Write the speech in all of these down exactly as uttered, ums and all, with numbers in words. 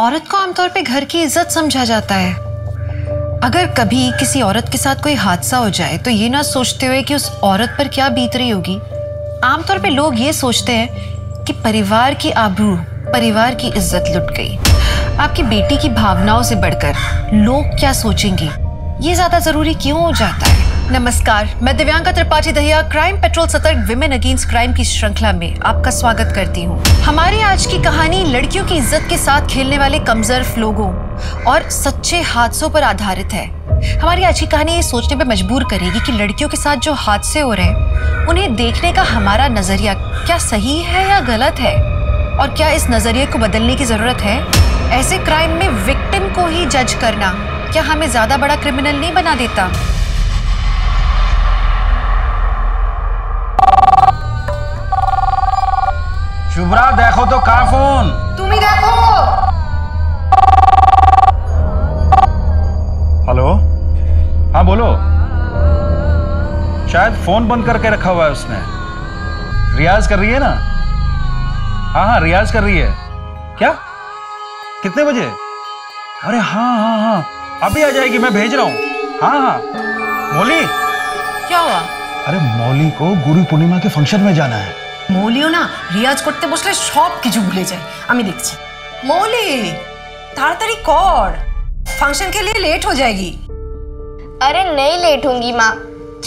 औरत को आमतौर पे घर की इज्जत समझा जाता है। अगर कभी किसी औरत के साथ कोई हादसा हो जाए तो ये ना सोचते हुए कि उस औरत पर क्या बीत रही होगी, आमतौर पे लोग ये सोचते हैं कि परिवार की आबरू, परिवार की इज्जत लुट गई। आपकी बेटी की भावनाओं से बढ़कर लोग क्या सोचेंगे ये ज्यादा जरूरी क्यों हो जाता है। नमस्कार, मैं दिव्यांका त्रिपाठी दहिया क्राइम पेट्रोल सतर्क विमेन अगेंस्ट क्राइम की श्रृंखला में आपका स्वागत करती हूँ। हमारी आज की कहानी लड़कियों की इज्जत के साथ खेलने वाले कमजर्फ लोगों और सच्चे हादसों पर आधारित है। हमारी आज की कहानी ये सोचने पर मजबूर करेगी कि लड़कियों के साथ जो हादसे हो रहे हैं उन्हें देखने का हमारा नजरिया क्या सही है या गलत है, और क्या इस नजरिए को बदलने की जरूरत है। ऐसे क्राइम में विक्टिम को ही जज करना क्या हमें ज्यादा बड़ा क्रिमिनल नहीं बना देता। शुभ्रा देखो तो कहाँ फोन? तुम ही देखो। हेलो, हाँ बोलो। शायद फोन बंद करके रखा हुआ है उसने। रियाज कर रही है ना? हाँ हाँ रियाज कर रही है। क्या, कितने बजे? अरे हाँ हाँ हाँ अभी आ जाएगी, मैं भेज रहा हूँ। हाँ हाँ मौली, क्या हुआ? अरे मौली को गुरु पूर्णिमा के फंक्शन में जाना है। মৌলিও না রিয়াজ করতে বসলে সব কিছু ভুলে যায়। আমি দেখছি। মৌলি তাড়াতাড়ি কর, ফাংশন के लिए लेट हो जाएगी। अरे नहीं लेट होंगी माँ,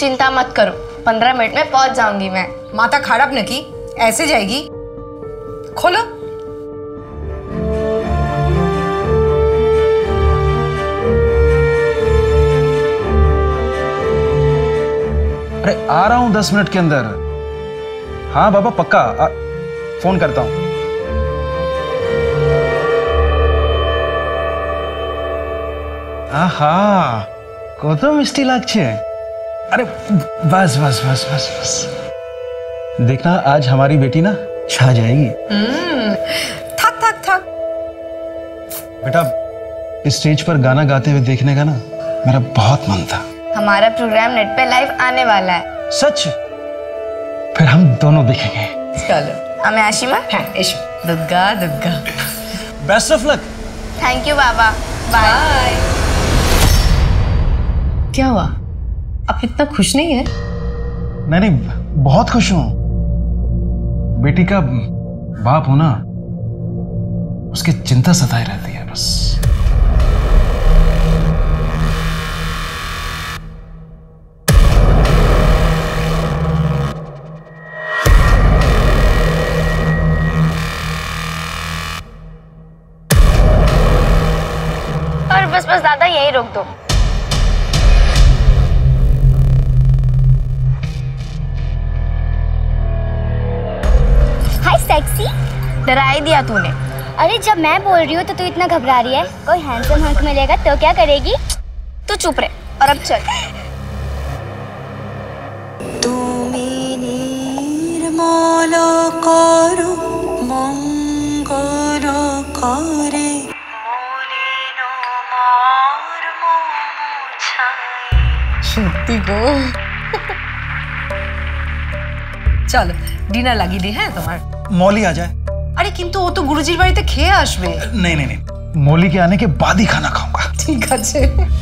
चिंता मत करो, पंद्रह मिनट में पहुंच जाऊंगी मैं। माता खराब न की, ऐसे जाएगी? खोलो। अरे आ रहा हूँ दस मिनट के अंदर। हाँ बाबा पक्का, आ, फोन करता हूँ। आहा कत मिस्टी लागछे। अरे बस बस बस बस बस देखना, आज हमारी बेटी ना छा जाएगी। थक थक थक बेटा, स्टेज पर गाना गाते हुए देखने का ना मेरा बहुत मन था। हमारा प्रोग्राम नेट पे लाइव आने वाला है। सच? फिर हम दोनों देखेंगे। चलो। मैं आशिमा। हाँ, Dugga Dugga. Best of luck. Thank you बाबा। बाय। क्या हुआ, आप इतना खुश नहीं है? नहीं नहीं बहुत खुश हूँ। बेटी का बाप हो ना, उसकी चिंता सताए रहती है बस। बस बस दादा यही रोक दो। हाय सेक्सी, डरा ही दिया तूने। अरे जब मैं बोल रही हूँ तो तू इतना घबरा रही है। कोई हैंडसम हंक मिलेगा तो क्या करेगी? तू चुप रहे और अब चल। तू निर्मलो करो मंगलो करे। चलो डिनर लगी दी है तुम्हारे। मौली आ जाए। अरे किंतु वो तो गुरुजीर बाड़ीते खेये आसबे। नहीं नहीं नहीं, मौली के आने के बाद ही खाना खाऊंगा। ठीक आछे।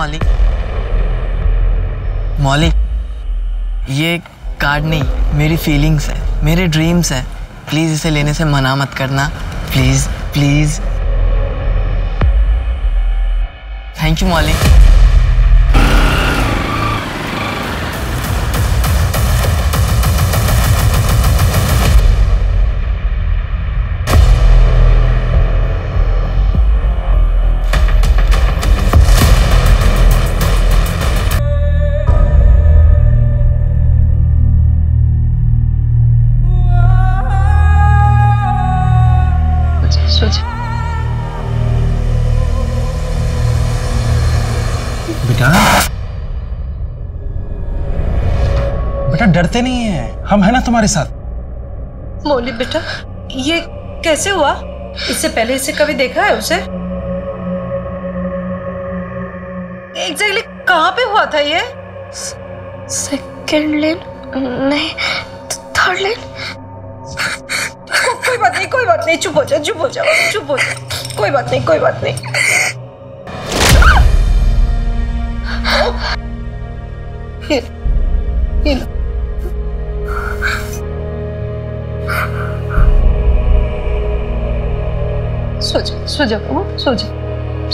मौली, मौली, ये कार्ड नहीं, मेरी फीलिंग्स है, मेरे ड्रीम्स है। प्लीज इसे लेने से मना मत करना, प्लीज प्लीज। थैंक यू मौली। बेटा डरते नहीं है, हम है ना तुम्हारे साथ। मौली बेटा ये कैसे हुआ? इससे पहले इसे कभी देखा है उसे? एग्जैक्टली कहाँ पे हुआ था ये? Second lane? नहीं, थर्ड लेन। कोई बात नहीं, कोई बात नहीं, चुप हो जाओ, चुप हो जाओ, चुप हो जाओ, कोई बात नहीं, कोई बात नहीं। ये, ये लो। सो जाओ, सो जाओ, सो जाओ,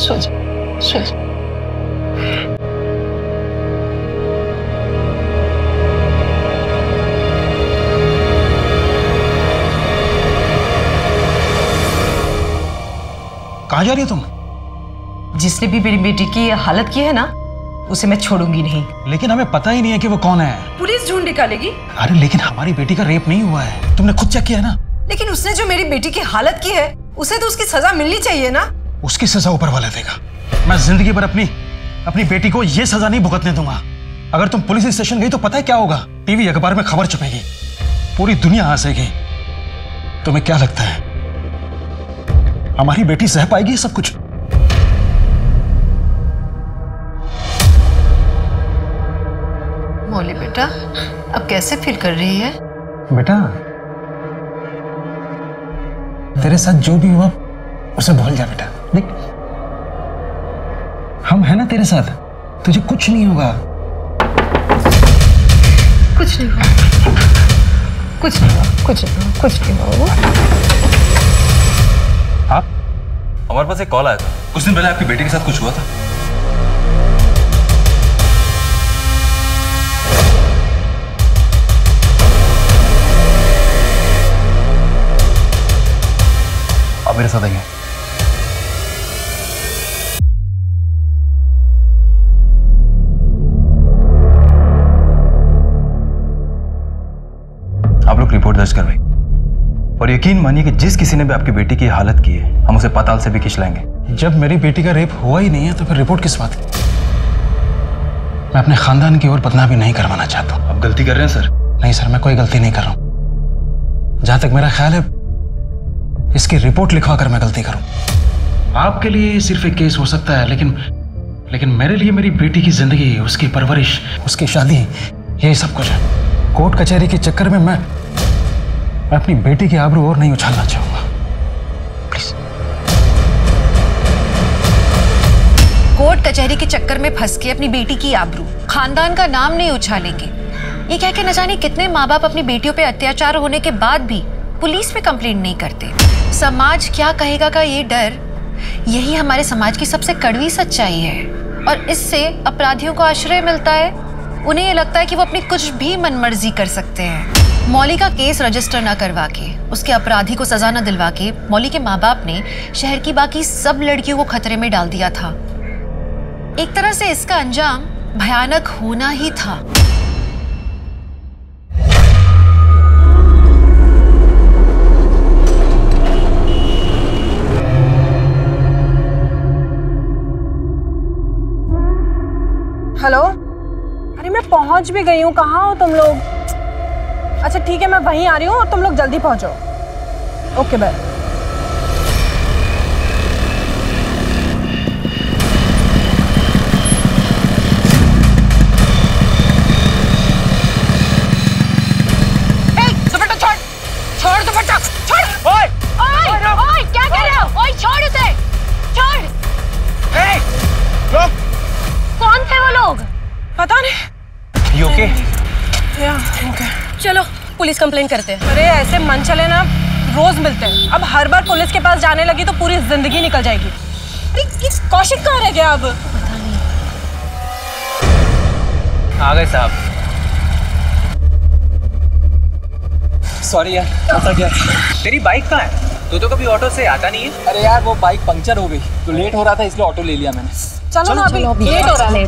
सो जाओ, सो जाओ। कहाँ जा रही हो तुम? जिसने भी मेरी बेटी की हालत की है ना, उसे मैं छोड़ूंगी नहीं। लेकिन हमें पता ही नहीं है कि वो कौन है। पुलिस ढूंढ निकालेगी। अरे लेकिन हमारी बेटी का रेप नहीं हुआ है, तुमने खुद चेक किया है ना। लेकिन उसने जो मेरी बेटी की हालत की है, उसे तो उसकी सजा मिलनी चाहिए ना। उसकी सजा ऊपर वाला देगा। मैं जिंदगी भर अपनी अपनी बेटी को ये सजा नहीं भुगतने दूंगा। अगर तुम पुलिस स्टेशन गई तो पता है क्या होगा, टीवी अखबार में खबर छपेगी, पूरी दुनिया हंसेगी। तुम्हें क्या लगता है हमारी बेटी सह पाएगी सब कुछ? मोली बेटा, अब कैसे फील कर रही है? बेटा, तेरे साथ जो भी हुआ उसे भूल जा बेटा। देख, हम हैं ना तेरे साथ, तुझे कुछ नहीं होगा। कुछ नहीं हुआ, कुछ नहीं हुआ, कुछ नहीं हुआ, कुछ नहीं हुआ। आप? हमारे पास एक कॉल आया था कुछ दिन पहले, आपकी बेटी के साथ कुछ हुआ था। मेरे साथ आइए। आप लोग रिपोर्ट दर्ज करवाइए और यकीन मानिए कि जिस किसी ने भी आपकी बेटी की हालत की है, हम उसे पाताल से भी खिंचलाएंगे। जब मेरी बेटी का रेप हुआ ही नहीं है तो फिर रिपोर्ट किस बात की? मैं अपने खानदान की ओर बदनामी नहीं करवाना चाहता। आप गलती कर रहे हैं सर। नहीं सर, मैं कोई गलती नहीं कर रहा हूं। जहां तक मेरा ख्याल है, इसकी रिपोर्ट लिखवा कर मैं गलती करूं। आपके लिए सिर्फ एक केस हो सकता है, लेकिन लेकिन मेरे लिए मेरी बेटी की जिंदगी, उसकी परवरिश, उसकी शादी, यही सब कुछ है। कोर्ट कचहरी के चक्कर में मैं, मैं अपनी बेटी की आबरू और नहीं उछालना चाहूंगा। प्लीज। कोर्ट कचहरी के चक्कर में फंस के अपनी बेटी की आबरू, खानदान का नाम नहीं उछालेंगे, ये कह के न जाने कितने माँ बाप अपनी बेटियों पे अत्याचार होने के बाद भी पुलिस में कंप्लेंट नहीं करते। समाज क्या कहेगा का ये डर, यही हमारे समाज की सबसे कड़वी सच्चाई है। और इससे अपराधियों को आश्रय मिलता है। उन्हें ये लगता है कि वो अपनी कुछ भी मनमर्जी कर सकते हैं। मौली का केस रजिस्टर ना करवा के, उसके अपराधी को सजा ना दिलवा के, मौली के माँ बाप ने शहर की बाकी सब लड़कियों को खतरे में डाल दिया था। एक तरह से इसका अंजाम भयानक होना ही था। हेलो, अरे मैं पहुंच भी गई हूँ, कहाँ हो तुम लोग? अच्छा ठीक है, मैं वहीं आ रही हूँ और तुम लोग जल्दी पहुँचो। Okay bye. दुपट्टा छोड़, छोड़ दुपट्टा, छोड़। ओए, ओए, ओए, क्या कर रहे हो? ओए छोड़ उसे, छोड़। ए, रुक। कौन थे वो लोग? पता नहीं। You okay? Yeah, okay. चलो पुलिस कंप्लेन करते हैं। अरे ऐसे मन चले ना, रोज मिलते हैं। अब हर बार पुलिस के पास जाने लगी तो पूरी जिंदगी निकल जाएगी। कौशिक कहाँ रह गया अब? पता नहीं। आ गए साहब। सॉरी यार, फंसा गया। तेरी बाइक कहाँ है? तू तो कभी ऑटो से आता नहीं है। अरे यार वो बाइक पंक्चर हो गई तो लेट हो रहा था, इसलिए ऑटो ले लिया मैंने। चलो ना, अभी लेट हो रहा है।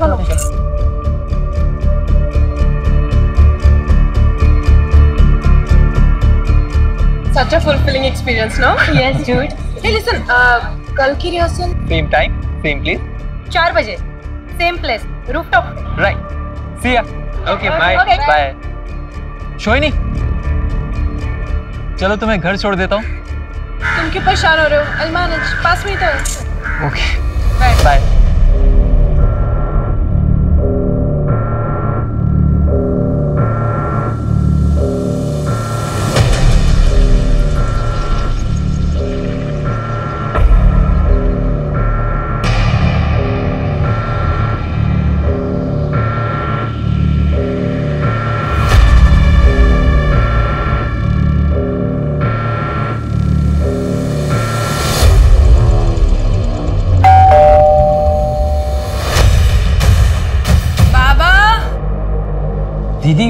Such a fulfilling experience no? Yes dude. Hey listen, कल की rehearsal same time same place चार बजे, same place, rooftop. Right, see ya. Okay bye bye. शोइनी, चलो तुम्हें घर छोड़ देता हूँ। उनके ऊपर शार हो रहे हो। आई मैनेज, पास में ही था। Okay bye bye. दीदी,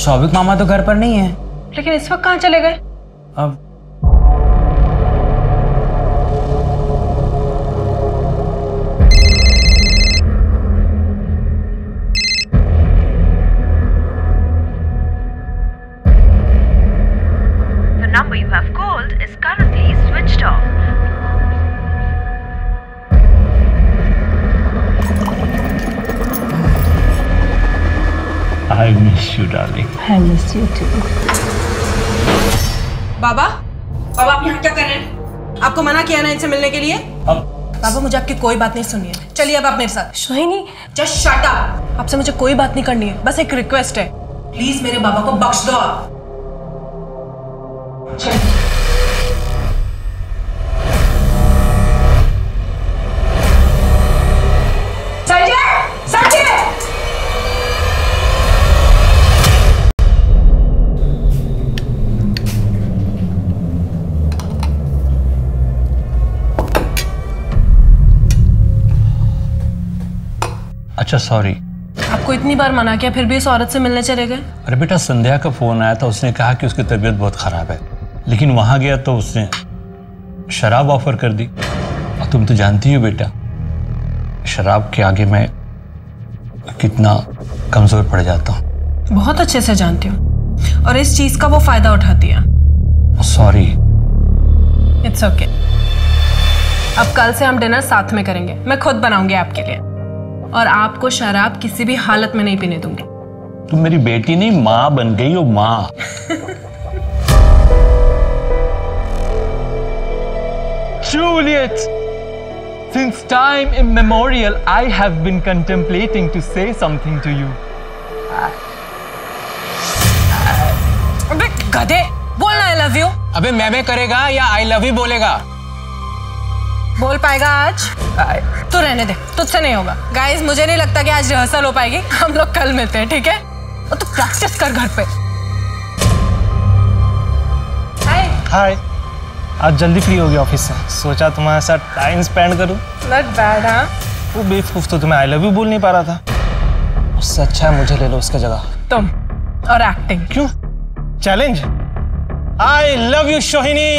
शौविक मामा तो घर पर नहीं है। लेकिन इस वक्त कहाँ चले गए? अब The number you have called is currently switched off. I miss you, darling. I miss you too. बाबा, बाबा आप यहाँ क्या कर रहे हैं? आपको मना किया ना इनसे मिलने के लिए? अब बाबा मुझे आपकी कोई बात नहीं सुननी है। चलिए अब आप मेरे साथ। Shohini, just shut up. आपसे मुझे कोई बात नहीं करनी है। बस एक रिक्वेस्ट है। प्लीज मेरे बाबा को बख्श दो आप। चलिए। अच्छा सॉरी, आपको इतनी बार मना किया फिर भी इस औरत से मिलने चले गए? अरे बेटा, संध्या का फोन आया था। उसने कहा कि उसकी तबीयत बहुत खराब है, लेकिन वहां गया तो उसने शराब ऑफर कर दी। और तुम तो जानती हो बेटा, शराब के आगे मैं कितना कमजोर पड़ जाता हूँ। बहुत अच्छे से जानती हूँ, और इस चीज का वो फायदा उठाती है। Sorry, it's okay. अब कल से हम डिनर साथ में करेंगे। मैं खुद बनाऊंगी आपके लिए, और आपको शराब किसी भी हालत में नहीं पीने दूंगी। तुम मेरी बेटी नहीं, माँ बन गई हो, माँ। Juliet, since time immemorial, I have been contemplating to say something to you. अबे गधे, बोलना I love you। अबे मैं मैं करेगा या I love you बोलेगा? बोल पाएगा आज? तू रहने दे, तुझसे नहीं होगा। गाइस मुझे नहीं लगता कि आज रिहर्सल हो पाएगी। हम लोग कल मिलते हैं, ठीक है? और तू प्रैक्टिस कर घर पे। हाय हाय, आज जल्दी फ्री हो गया ऑफिस से, सोचा तुम्हारे साथ टाइम स्पेंड करूं। Not bad. हाँ वो बेवकूफ तो तुम्हें आई लव यू बोल नहीं पा रहा था। उससे अच्छा है मुझे ले लो उसका जगह। तुम और एक्टिंग। क्यों? Challenge. I love you Shohini.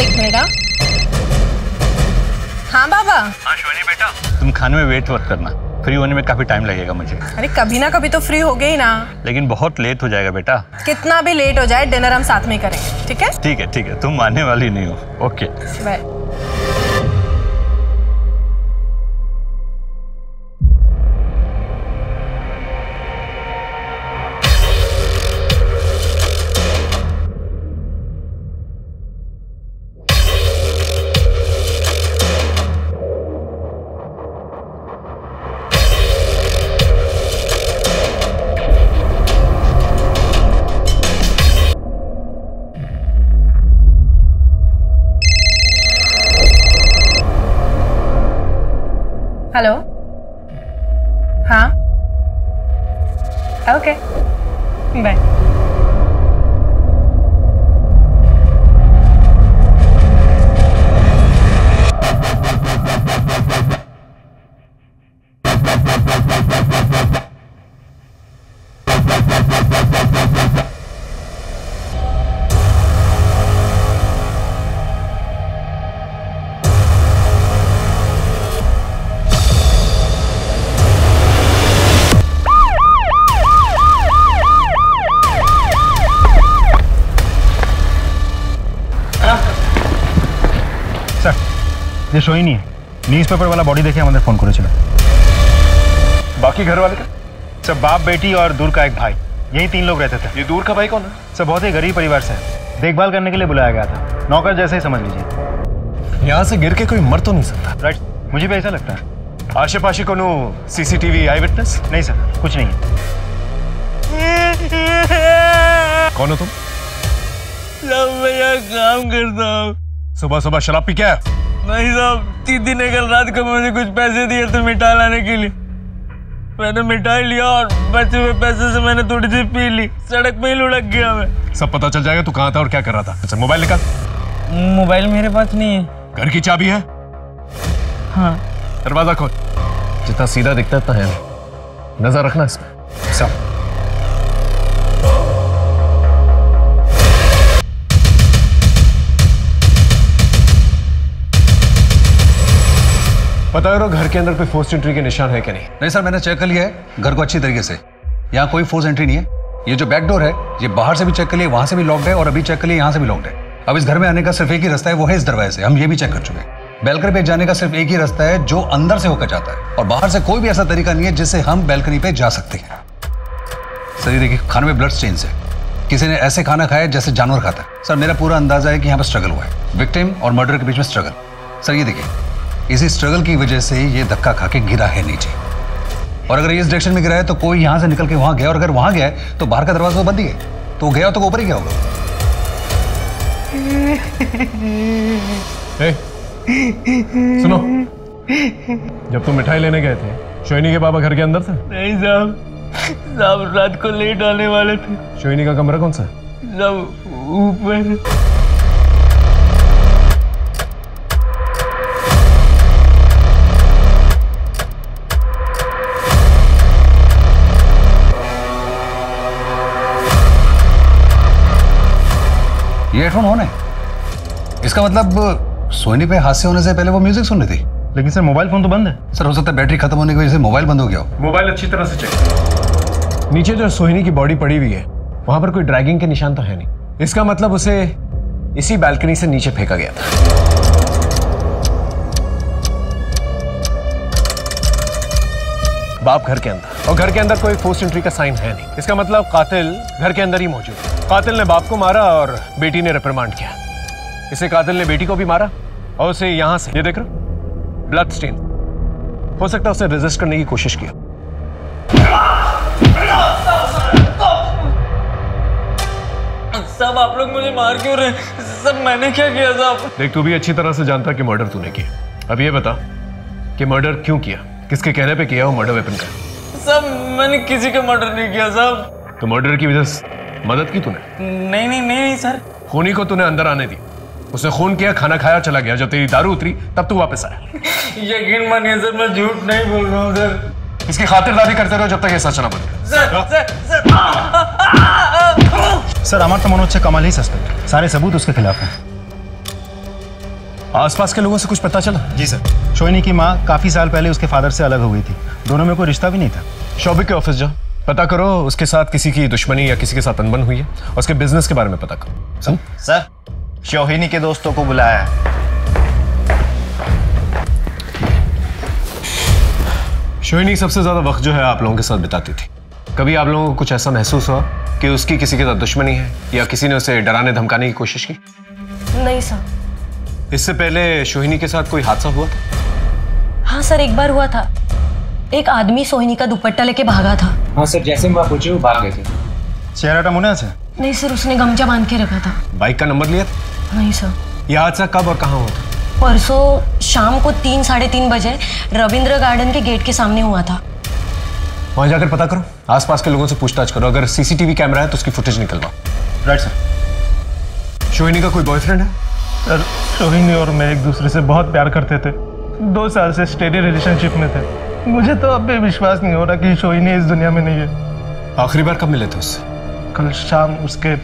एक मिनट। हाँ बाबा। हाँ शोनी बेटा, तुम खाने में वेट मत करना, फ्री होने में काफी टाइम लगेगा मुझे। अरे कभी ना कभी तो फ्री हो गई ना। लेकिन बहुत लेट हो जाएगा बेटा। कितना भी लेट हो जाए, डिनर हम साथ में करेंगे, ठीक है? ठीक है ठीक है, तुम मानने वाली नहीं हो। Okay bye. हेलो। हाँ ओके बाय। ये शोहिनी है, न्यूज पेपर वाला बॉडी देखे हमारे फोन करे चला। बाकी घर वाले का सब बाप बेटी और दूर का एक भाई, यही तीन लोग रहते थे। ये दूर का भाई कौन है? सब बहुत ही गरीब परिवार से है। देखभाल करने के लिए बुलाया गया था, नौकर जैसे ही समझ लीजिए। यहाँ से गिर के कोई मर तो नहीं सकता? राइट, मुझे भी ऐसा लगता है। आशे पाशे को सीसीटीवी आई विटनेस? नहीं सर, कुछ नहीं है। कौन हो तुम? काम करता हूँ। सुबह सुबह शराब पी क्या? नहीं साहब, दीदी ने कल रात को मुझे कुछ पैसे दिए तो मिठाई लाने के लिए। मैंने मिठाई लिया और बचे हुए पैसे से मैंने थोड़ी सी पी ली, सड़क में ही लुढ़क गया मैं। सब पता चल जाएगा तू कहाँ था और क्या कर रहा था। अच्छा मोबाइल निकाल। मोबाइल मेरे पास नहीं है। घर की चाबी है? हाँ। दरवाजा खोल। जितना सीधा दिखता है है नजर रखना इसमें। पता है घर के अंदर कोई फोर्स एंट्री के निशान है क्या? नहीं नहीं सर, मैंने चेक कर लिया है घर को अच्छी तरीके से, यहाँ कोई फोर्स एंट्री नहीं है। ये जो बैकडोर है ये बाहर से भी चेक कर लिए, वहां से भी लॉक्ड है, और अभी चेक कर लिए यहाँ से भी लॉक्ड है। अब इस घर में आने का सिर्फ एक ही रास्ता है, वो है इस दरवाजे से। हम ये भी चेक कर चुके हैं। बैल्कनी पे जाने का सिर्फ एक ही रास्ता है जो अंदर से होकर जाता है, और बाहर से कोई भी ऐसा तरीका नहीं है जिससे हम बैल्कनी पे जा सकते हैं। सर ये देखिए, खाने में ब्लड स्टेन्स है, किसी ने ऐसे खाना खाया जैसे जानवर खाता है। सर मेरा पूरा अंदाजा है कि यहाँ पर स्ट्रगल हुआ है, विक्टिम और मर्डर के बीच में स्ट्रगल। सर ये देखिए, इसी स्ट्रगल की वजह से ये धक्का खा के गिरा है नीचे, और अगर ये इस डायरेक्शन में गिरा है तो कोई यहाँ से निकल के वहाँ गया, और अगर वहाँ गया है तो बाहर का दरवाजा बंद ही है, तो गया तो ऊपर ही गया होगा। सुनो, जब तुम मिठाई लेने गए थे शोहिनी के पापा घर के अंदर थे? नहीं साहब, साहब रात को लेट आने वाले थे। शोहिनी का कमरा कौन सा है? साहब ऊपर। ये हेडफोन ऑन है, इसका मतलब सोनी पे हाथ से होने से पहले वो म्यूजिक सुन रही थी। लेकिन सर मोबाइल फोन तो बंद है। सर हो सकता है बैटरी खत्म होने की वजह से मोबाइल बंद हो गया हो। मोबाइल अच्छी तरह से चेक। नीचे जो सोहिनी की बॉडी पड़ी हुई है वहां पर कोई ड्रैगिंग के निशान तो है नहीं, इसका मतलब उसे इसी बालकनी से नीचे फेंका गया था। बाप घर के अंदर, और घर के अंदर कोई फोर्स एंट्री का साइन है नहीं, इसका मतलब कातिल घर के अंदर ही मौजूद है। कातिल ने बाप को मारा और बेटी ने रिप्रिमांड किया, इसे कातिल ने बेटी को भी मारा और उसे यहां से, ये देख रहे हो ब्लड स्टेन, हो सकता है उसे रेजिस्ट करने की कोशिश किया। सब आप लोग मुझे मार क्यों रहे? सब मैंने क्या किया साहब? देख तू भी अच्छी तरह से जानता कि मर्डर तूने किया, अब ये बता कि मर्डर क्यों किया, किसके कहने पे किया वो मर्डर वेपन का? सब मैंने किसी का मर्डर नहीं किया साहब। तो मर्डर की वजह से मदद की तूने? नहीं नहीं नहीं सर, खूनी को तूने अंदर आने दी, उसने खून किया, खाना खाया, चला गया, जब तेरी दारू उतरी तब तू वापस आया। यकीन मानिए सर, मैं झूठ नहीं बोल रहा हूँ सर। इसकी खातिरदारी करते रहो जब तक ये सच ना बने। Sir sir sir sir Amar तो मनोज से कमाल ही सस्पेक्ट, सारे सबूत उसके खिलाफ हैं। आसपास के लोगों से कुछ पता चला? जी सर, शोहिनी की माँ काफी साल पहले उसके फादर से अलग हो गई थी, दोनों में कोई रिश्ता भी नहीं था। शौभिक के ऑफिस जाओ, पता करो उसके साथ किसी की दुश्मनी या किसी के साथ अनबन हुई है, और उसके बिजनेस के बारे में पता करो। सर सर शोहिनी के दोस्तों को बुलाया है। शोहिनी सबसे ज्यादा वक्त जो है आप लोगों के साथ बिताती थी, कभी आप लोगों को कुछ ऐसा महसूस हुआ कि उसकी किसी के साथ दुश्मनी है या किसी ने उसे डराने धमकाने की कोशिश की? नहीं सर। इससे पहले शोहिनी के साथ कोई हादसा हुआ था? हाँ सर, एक बार हुआ था, एक आदमी सोहिनी का दुपट्टा लेके भागा था। हाँ सर, जैसे मैं पूछे वो भाग गए थे। चेहरा का मुना था? नहीं सर, उसने गमछा बांध के रखा था। बाइक का नंबर लिया था? नहीं सर। यह हादसा कब और कहाँ हुआ था? परसों शाम को तीन साढ़े तीन बजे रविंद्र गार्डन के गेट के सामने हुआ था। वहाँ जाकर पता करो, आसपास के लोगों से पूछताछ करो, अगर सीसीटीवी कैमरा है तो उसकी फुटेज निकलवाओ। Right sir. शोहिनी का कोई बॉयफ्रेंड है? सर शोहिनी और मैं एक दूसरे से बहुत प्यार करते थे, दो साल से स्टेडी रिलेशनशिप में थे। मुझे तो अब भी विश्वास नहीं हो रहा कि शोहिनी इस दुनिया में नहीं है। आखिरी बार कब मिले थे उससे? कल शाम उसके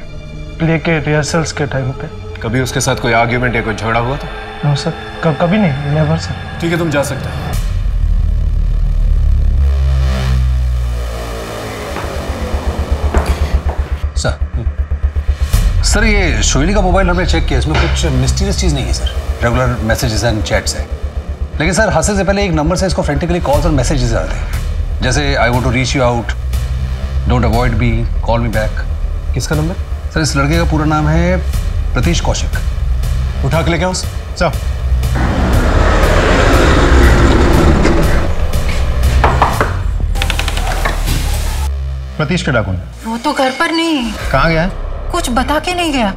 प्ले के रिहर्सल्स के टाइम पे। कभी उसके साथ कोई आर्ग्यूमेंट या कोई झगड़ा हुआ था? नो सर, कब कभी नहीं, नेवर सर। ठीक है, तुम जा सकते हो। सर सर ये शोहिनी का मोबाइल हमने चेक किया, इसमें कुछ मिस्टीरियस चीज़ नहीं है sir, regular messages and chats है। लेकिन सर हादसे से पहले एक नंबर से इसको फ्रेंटिकली कॉल्स और मैसेजेस आते हैं, जैसे I want to reach you out, don't avoid be, call me back. किसका नंबर? सर इस लड़के का पूरा नाम है प्रतीश कौशिक। उठा के लेके आओ सर। प्रतीश का डाकू? वो तो घर पर नहीं है। कहाँ गया? कुछ बता के नहीं गया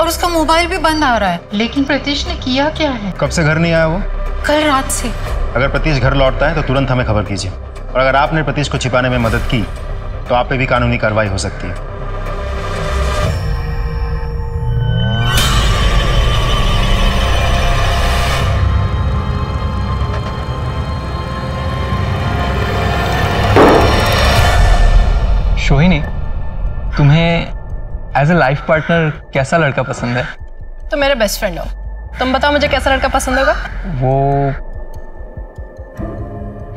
और उसका मोबाइल भी बंद आ रहा है। लेकिन प्रतीश ने किया क्या है? कब से घर नहीं आया वो? कल रात से। अगर प्रतीश घर लौटता है तो तुरंत हमें खबर कीजिए और अगर आपने प्रतीश को छिपाने में मदद की तो आप पे भी कानूनी कार्रवाई हो सकती है। शोहिनी, तुम्हें एज ए लाइफ पार्टनर कैसा लड़का पसंद है? तो मेरे बेस्ट फ्रेंड हो। तुम बताओ मुझे कैसा लड़का पसंद होगा? वो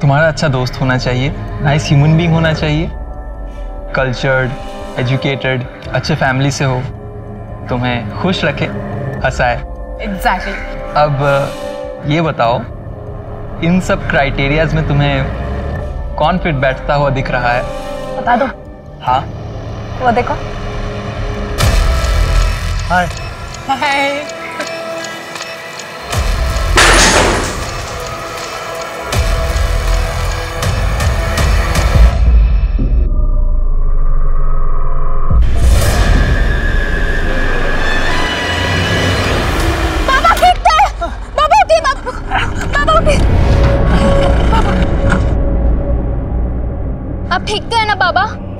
तुम्हारा अच्छा दोस्त होना चाहिए, नाइस ह्यूमन बीइंग होना चाहिए, कल्चर्ड, एजुकेटेड, अच्छे फैमिली से हो, तुम्हें खुश रखे, हंसाए। एग्जैक्टली। अब ये बताओ, इन सब क्राइटेरियाज में तुम्हें कौन फिट बैठता हुआ दिख रहा है? बता दो। हाँ, वो देखो। हाय। हाय।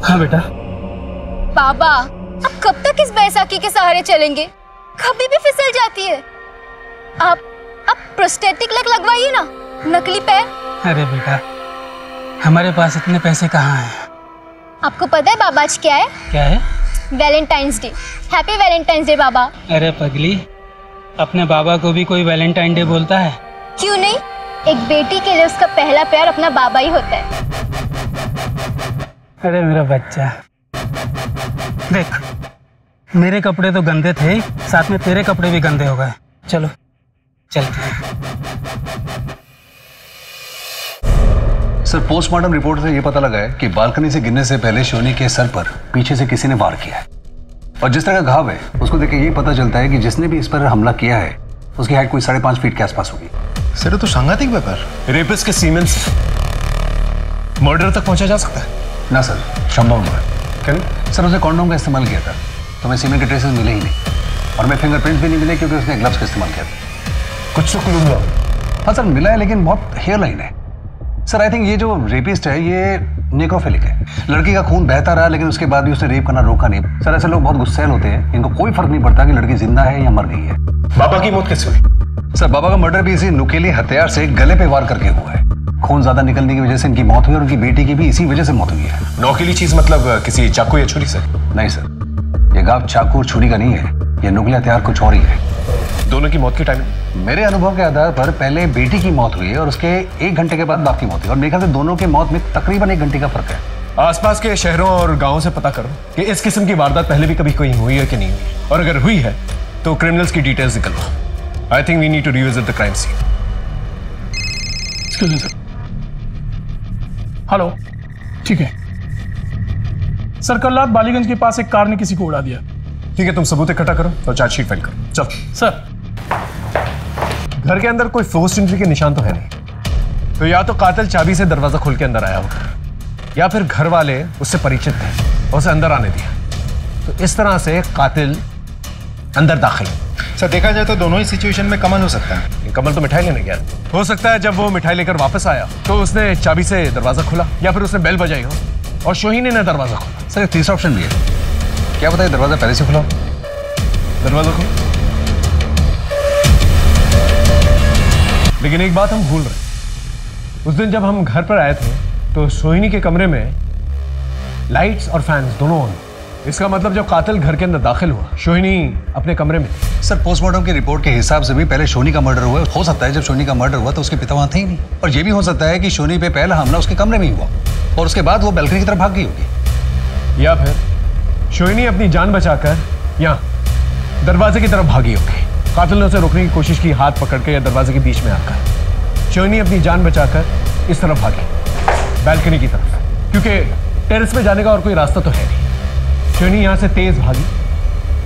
हाँ बेटा। बाबा, आप कब तक इस बैसाखी के सहारे चलेंगे? कभी भी फिसल जाती है। आप आप प्रोस्थेटिक लेग लगवाइए ना, नकली पैर। अरे बेटा, हमारे पास इतने पैसे कहाँ हैं? आपको पता है बाबा आज क्या है? क्या है? Valentine's Day. Happy Valentine's Day बाबा। अरे पगली, अपने बाबा को भी कोई वैलेंटाइन डे बोलता है? क्यों नहीं, एक बेटी के लिए उसका पहला प्यार अपना बाबा ही होता है। अरे मेरा बच्चा, देख मेरे कपड़े तो गंदे थे, साथ में तेरे कपड़े भी गंदे हो गए। चलो चलते हैं। सर, पोस्टमार्टम रिपोर्ट से ये पता लगा है कि बालकनी से गिरने से पहले शोनी के सर पर पीछे से किसी ने वार किया है और जिस तरह का घाव है उसको देख के ये पता चलता है कि जिसने भी इस पर हमला किया है उसकी हाइट कोई साढ़े पांच फीट के आसपास होगी। सर तो सांघातिक व्यापार, रेपिस्ट के सीमेन से मर्डर तक पहुंचा जा सकता है ना सर? संभव नहीं है सर। उसने कॉन्डोम का इस्तेमाल किया था तो मैं सीमेंट के ट्रेसेस मिले ही नहीं और मैं फिंगरप्रिंट्स भी नहीं मिले क्योंकि उसने ग्लव्स का इस्तेमाल किया था। कुछ तो क्लू मिला? हाँ सर मिला है, लेकिन बहुत हेयर लाइन है सर। आई थिंक ये जो रेपिस्ट है ये नेक्रोफिलिक है। लड़की का खून बहता रहा लेकिन उसके बाद भी उसने रेप करना रोका नहीं। सर ऐसे लोग बहुत गुस्सैल होते हैं, इनको कोई फर्क नहीं पड़ता कि लड़की जिंदा है या मर गई है। बाबा की मौत कैसे हुई? सर बाबा का मर्डर भी इसी नुकीले हथियार से गले पे वार करके हुआ है। खून ज्यादा निकलने की वजह से इनकी मौत हुई और उनकी बेटी की भी इसी वजह से मौत हुई है। नौकीली चीज मतलब किसी चाकू या छुरी से? नहीं सर, ये घाव चाकू और छुरी का नहीं है, ये नुकीला हथियार कुछ और ही है। दोनों की मौत की टाइमिंग? मेरे अनुभव के आधार पर पहले बेटी की मौत हुई और उसके एक घंटे के बाद बाप की मौत हुई और मेरे ख्याल से दोनों के मौत में तकरीबन एक घंटे का फर्क है। आसपास के शहरों और गाँव से पता करो कि इस किस्म की वारदात पहले भी कभी कहीं हुई है कि नहीं हुई और अगर हुई है तो क्रिमिनल्स की डिटेल्स निकलवाओ। I think we need to revisit the crime scene. Hello, ठीक है सर। कल रात बालीगंज के पास एक कार ने किसी को उड़ा दिया। ठीक है, तुम सबूत इकट्ठा करो और चार्जशीट फाइल करो। चल सर, घर के अंदर कोई फोर्स इंट्री के निशान तो है नहीं, तो या तो कातिल चाबी से दरवाजा खोल के अंदर आया होगा या फिर घर वाले उससे परिचित थे और उसे अंदर आने दिया, तो इस तरह से कातिल अंदर दाखिल। सर देखा जाए तो दोनों ही सिचुएशन में कमल हो सकता है। कमल तो मिठाई लेने गया। हो सकता है जब वो मिठाई लेकर वापस आया तो उसने चाबी से दरवाजा खोला या फिर उसने बेल बजाई हो और शोहिनी ने दरवाजा खोला। सर तीसरा ऑप्शन भी है। क्या बताया, दरवाजा पहले से खुला हो? दरवाजा खोला। लेकिन एक बात हम भूल रहे, उस दिन जब हम घर पर आए थे तो शोहिनी के कमरे में लाइट्स और फैंस दोनों ऑन। इसका मतलब जब कातिल घर के अंदर दाखिल हुआ शोहिनी अपने कमरे में। सर पोस्टमार्टम की रिपोर्ट के हिसाब से भी पहले शोनी का मर्डर हुआ। हो सकता है जब शोनी का मर्डर हुआ तो उसके पिता वहां थे ही नहीं और ये भी हो सकता है कि शोनी पे पहला हमला उसके कमरे में ही हुआ और उसके बाद वो बैल्कनी की तरफ भाग गई होगी या फिर शोहिनी अपनी जान बचाकर यहाँ दरवाजे की तरफ भागी होगी। कातिल ने उसे रोकने की कोशिश की, हाथ पकड़ के या दरवाजे के बीच में आकर। शोहिनी अपनी जान बचाकर इस तरफ भागी, बैल्कनी की तरफ, क्योंकि टेरेस में जाने का और कोई रास्ता तो है नहीं। शोनी यहाँ से तेज भागी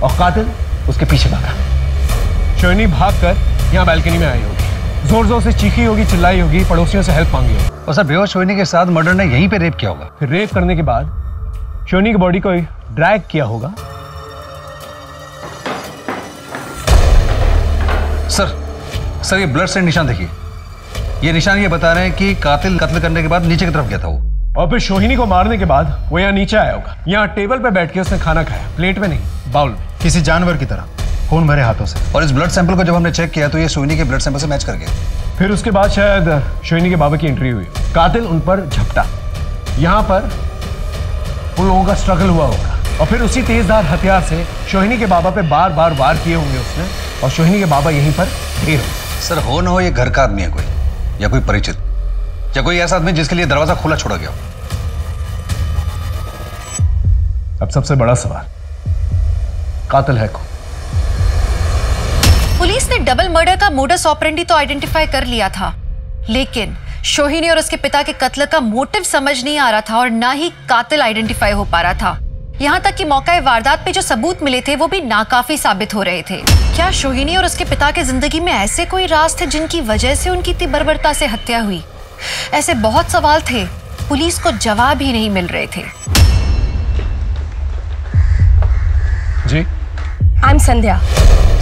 और कातिल उसके पीछे भागा। शोनी भागकर यहाँ बालकनी में आई होगी, जोर जोर से चीखी होगी, चिल्लाई होगी, पड़ोसियों से हेल्प मांगी होगी। और सर बेहोश शोनी के साथ मर्डर ने यहीं पे रेप किया होगा। फिर रेप करने के बाद शोनी की बॉडी को ड्रैग किया होगा। सर सर ये ब्लड से निशान देखिए, ये निशान ये बता रहे हैं कि कातिल कत्ल करने के बाद नीचे की तरफ गया था वो, और फिर शोहिनी को मारने के बाद वो यहाँ नीचे आया होगा। यहाँ टेबल पे बैठ के उसने खाना खाया, प्लेट में नहीं, बाउल में, किसी जानवर की तरह, खून भरे हाथों से। और इस ब्लड सैंपल को जब हमने चेक किया तो ये शोहिनी के ब्लड सैंपल से मैच कर गया। फिर उसके बाद शायद शोहिनी के बाबा की एंट्री हुई, कातिल उन पर झपटा, यहाँ पर उन लोगों का स्ट्रगल हुआ होगा, और फिर उसी तेजधार हथियार से शोहिनी के बाबा पे बार बार वार किए होंगे उसने, और शोहिनी के बाबा यहीं पर ढेर हो। सर हो ना हो ये घर का आदमी है कोई, या कोई परिचित, या कोई ऐसा आदमी जिसके लिए दरवाजा खुला छोड़ा गया। अब सबसे बड़ा सवाल, कातिल है कौन? पुलिस ने डबल मर्डर का मोडस ऑपरेंडी तो आइडेंटिफाई कर लिया था, लेकिन शोहिनी और उसके पिता के कत्ल का मोटिव समझ नहीं आ रहा था, और ना ही कातिल आइडेंटिफाई हो पा रहा था। यहाँ तक कि मौका वारदात पे जो सबूत मिले थे वो भी नाकाफी साबित हो रहे थे। क्या शोहिनी और उसके पिता के जिंदगी में ऐसे कोई राज थे जिनकी वजह से उनकी इतनी बर्बरता से हत्या हुई? ऐसे बहुत सवाल थे, पुलिस को जवाब ही नहीं मिल रहे थे। जी, आई एम संध्या,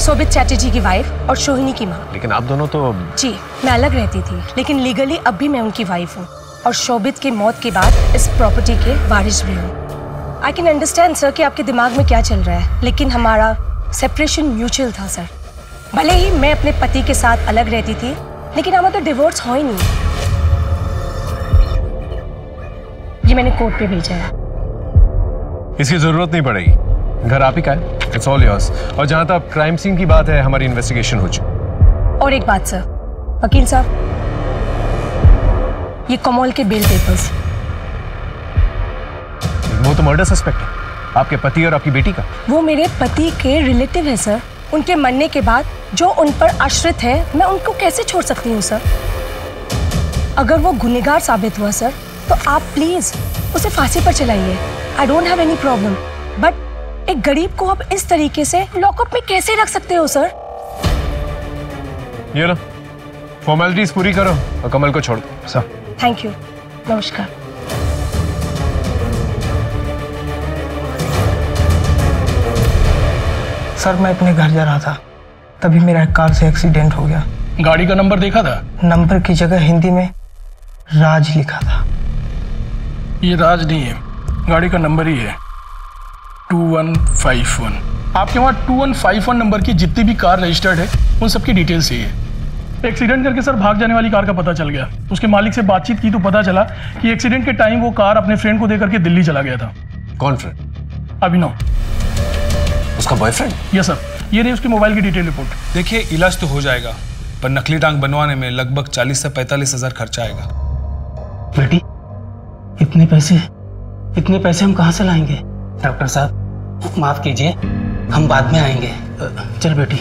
सोबित चैटर्जी की वाइफ और शोहिनी की माँ। लेकिन आप दोनों तो। जी, मैं अलग रहती थी, लेकिन लीगली अब भी मैं उनकी वाइफ हूँ, और शोभित की मौत के बाद इस प्रॉपर्टी के वारिस भी हूँ। आई कैन अंडरस्टैंड सर कि आपके दिमाग में क्या चल रहा है, लेकिन हमारा सेपरेशन म्यूचुअल था सर। भले ही मैं अपने पति के साथ अलग रहती थी, लेकिन हमारा तो डिवोर्स हो ही नहीं। ये मैंने कोर्ट पे भेजा है। इसकी जरूरत नहीं पड़ेगी, घर आप ही का है, इट्स ऑल योर्स। और जहां तक क्राइम सीन की बात है, हमारी इन्वेस्टिगेशन हो चुकी। और एक बात सर, वकील साहब, ये कमोल के बिल पेपर्स, वो तो मर्डर सस्पेक्ट है, आपके पति और आपकी बेटी का। वो मेरे पति के रिलेटिव है सर, उनके मरने के बाद जो उन पर आश्रित है मैं उनको कैसे छोड़ सकती हूँ सर? अगर वो गुनहगार साबित हुआ सर, तो आप प्लीज उसे फांसी पर चलाइए। I don't have any problem, but एक गरीब को आप इस तरीके से लॉकअप में कैसे रख सकते हो सर? ये लो, फॉर्मेलिटीज पूरी करो और कमल को छोड़ दो सर। थैंक यू, नमस्कार। सर मैं अपने घर जा रहा था, तभी मेरा कार से एक्सीडेंट हो गया। गाड़ी का नंबर देखा था? नंबर की जगह हिंदी में राज लिखा था। ये राज नहीं है, गाड़ी का नंबर ही है टू वन फाइव वन। आपके वहाँ two one five one number की जितनी भी कार रजिस्टर्ड है उन सबकी डिटेल्स यही है। एक्सीडेंट करके सर भाग जाने वाली कार का पता चल गया, उसके मालिक से बातचीत की तो पता चला कि एक्सीडेंट के टाइम वो कार अपने फ्रेंड को देकर के दिल्ली चला गया था। कौन फ्रेंड? अभिनव, उसका बॉयफ्रेंड? यस सर, ये रही उसके मोबाइल की डिटेल रिपोर्ट। देखिए इलाज तो हो जाएगा, पर नकली टांग बनवाने में लगभग चालीस से पैंतालीस हजार खर्चा आएगा। बेटी, इतने पैसे इतने पैसे हम कहाँ से लाएंगे? डॉक्टर साहब माफ कीजिए, हम बाद में आएंगे, चल बेटी।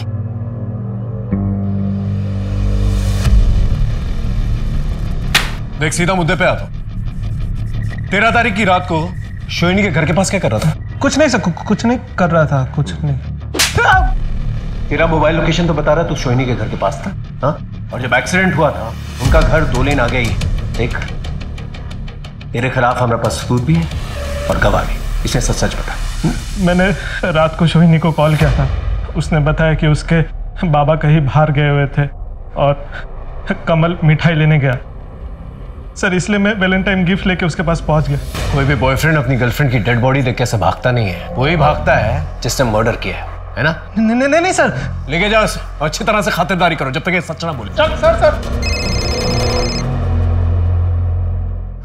देख सीधा मुद्दे पे आता। तेरह तारीख की रात को शोहिनी के घर के पास क्या कर रहा था? कुछ नहीं सर, कुछ नहीं कर रहा था, कुछ नहीं। तेरा मोबाइल लोकेशन तो बता रहा तू शोहिनी के घर के पास था, हा? और जब एक्सीडेंट हुआ था उनका घर दो लेन आगे ही। देख, तेरे खिलाफ हमारे पास सबूत भी है और गवाह भी, इसे सच सच बता। मैंने रात को शोहिनी को कॉल किया था, उसने बताया कि उसके बाबा कहीं बाहर गए हुए थे और कमल मिठाई लेने गया सर, इसलिए मैं वैलेंटाइन गिफ्ट लेके उसके पास पहुंच गया। कोई भी बॉयफ्रेंड अपनी गर्लफ्रेंड की डेड बॉडी देख के ऐसे भागता नहीं है, वही भागता है जिसने मर्डर किया है, है ना? नहीं नहीं नहीं सर, लेके जाओ इसे, अच्छी तरह से खातिरदारी करो जब तक ये सच ना बोले। Sir sir sir.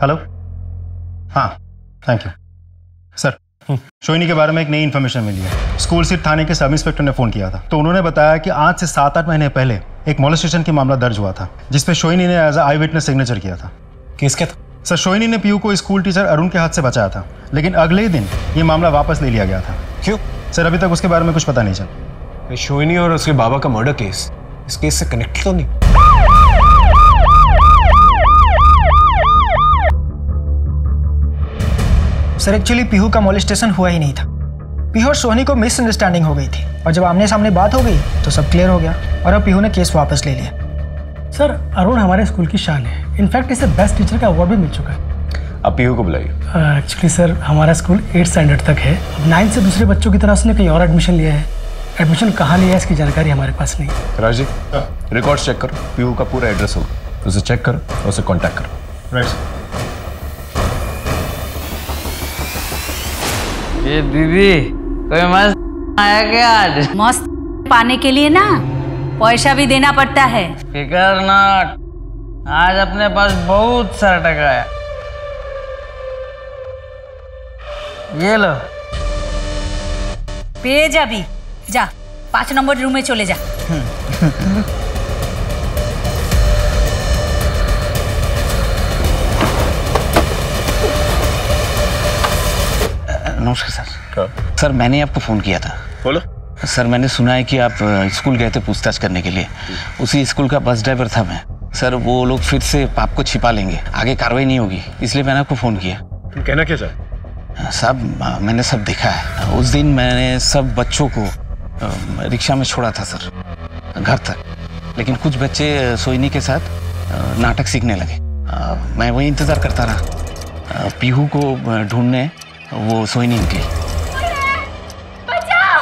हेलो, हाँ थैंक यू सर। शोहिनी के बारे में एक नई इन्फॉर्मेशन मिली है, स्कूल सिट थाने के सब इंस्पेक्टर ने फोन किया था, तो उन्होंने बताया कि आज से सात आठ महीने पहले एक मोलेस्टेशन का मामला दर्ज हुआ था जिसपे शोहिनी ने एज आई विटनेस सिग्नेचर किया था। किसके था? सर शोहिनी ने पीयू को स्कूल टीचर अरुण के हाथ से बचाया था, लेकिन अगले ही दिन ये मामला वापस ले लिया गया था। क्यों? सर अभी तक उसके बारे में कुछ पता नहीं चला। शोहिनी और उसके बाबा का मर्डर केस इस केस से कनेक्ट तो नहीं? सर एक्चुअली पीयू का मॉलेस्टेशन हुआ ही नहीं था, पीहू और सोनी को मिसअंडरस्टैंडिंग हो गई थी और जब आमने सामने बात हो गई तो सब क्लियर हो गया और अब पीहू ने केस वापस ले लिया। सर, अरुण हमारे स्कूल की शान है, इनफैक्ट इसे बेस्ट टीचर का अवार्ड भी मिल चुका है। अब पीहू को बुलाइए। एक्चुअली सर, हमारा स्कूल एट स्टैंडर्ड तक है, अब नाइन्थ से दूसरे बच्चों की तरह उसने कहीं और एडमिशन लिया है। एडमिशन कहाँ लिया है इसकी जानकारी हमारे पास नहीं। राजी, रिकॉर्ड चेक करो, पीहू का पूरा एड्रेस होगा, उसे चेक करो और उसे कॉन्टैक्ट करो। राइट। ये दीदी कोई मस्त आया क्या आज? मस्त पाने के लिए ना पैसा भी देना पड़ता है। फिक्र ना, आज अपने पास बहुत सारा टका है, ये लो। पे जा भी जा, पांच नंबर रूम में चले जा। नमस्कार सर। क्या? सर मैंने आपको फ़ोन किया था। बोलो। सर मैंने सुना है कि आप स्कूल गए थे पूछताछ करने के लिए, उसी स्कूल का बस ड्राइवर था मैं। सर वो लोग फिर से पाप को छिपा लेंगे, आगे कार्रवाई नहीं होगी, इसलिए मैंने आपको फ़ोन किया। तुम कहना क्या चाहे? साहब मैंने सब देखा है, उस दिन मैंने सब बच्चों को रिक्शा में छोड़ा था सर घर तक, लेकिन कुछ बच्चे सोइनी के साथ नाटक सीखने लगे। मैं वही इंतज़ार करता रहा, पीहू को ढूँढने वो सोई नहीं निकली। बचाओ!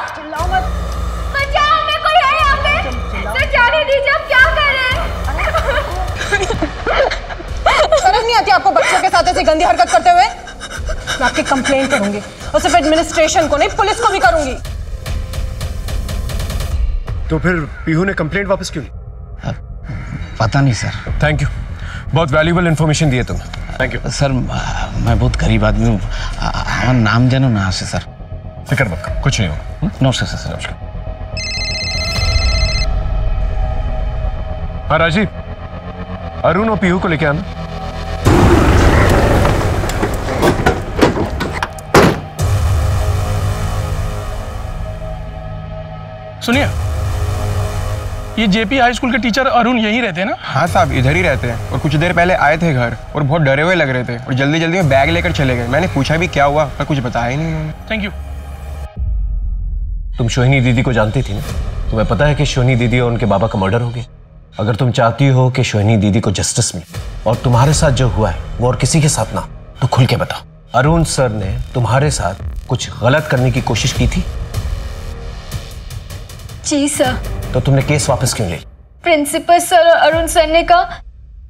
बचाओ! मैं कोई है यहाँ पे? सर जाने दीजिए, आप क्या कर रहे हैं? शर्म नहीं आती आपको बच्चों के साथ ऐसी गंदी हरकत करते हुए? मैं आपकी कंप्लेंट करूंगी और सिर्फ एडमिनिस्ट्रेशन को नहीं पुलिस को भी करूंगी। तो फिर पीहू ने कंप्लेंट वापस क्यों ली? पता नहीं सर। थैंक यू, बहुत वैल्यूबल इन्फॉर्मेशन दिए तुमने। थैंक यू सर, मैं बहुत गरीब आदमी हूँ, हमारा नाम जानो ना से सर। फिक्र मत करो, कुछ नहीं होगा। नमस्कार सर। नमस्कार। हाँ राजीव, अरुण और पीहू को लेके आना। सुनिए, ये जेपी हाई स्कूल के टीचर अरुण यहीं रहते हैं ना? हाँ साहब, इधर ही रहते हैं और कुछ देर पहले आए थे घर और बहुत डरे हुए लग रहे थे और जल्दी जल्दी में बैग लेकर चले गए। मैंने पूछा भी क्या हुआ पर कुछ बताया ही नहीं। Thank you. तुम सोहिनी दीदी को जानती थी ना? तुम्हें पता है कि सोहिनी दीदी और उनके बाबा का मर्डर हो गया। अगर तुम चाहती हो कि सोहिनी दीदी को जस्टिस मिले और तुम्हारे साथ जो हुआ है वो और किसी के साथ ना, तो खुल के बताओ, अरुण सर ने तुम्हारे साथ कुछ गलत करने की कोशिश की थी? जी सर। तो तुमने केस वापस क्यों ले? प्रिंसिपल सर और अरुण सर ने कहा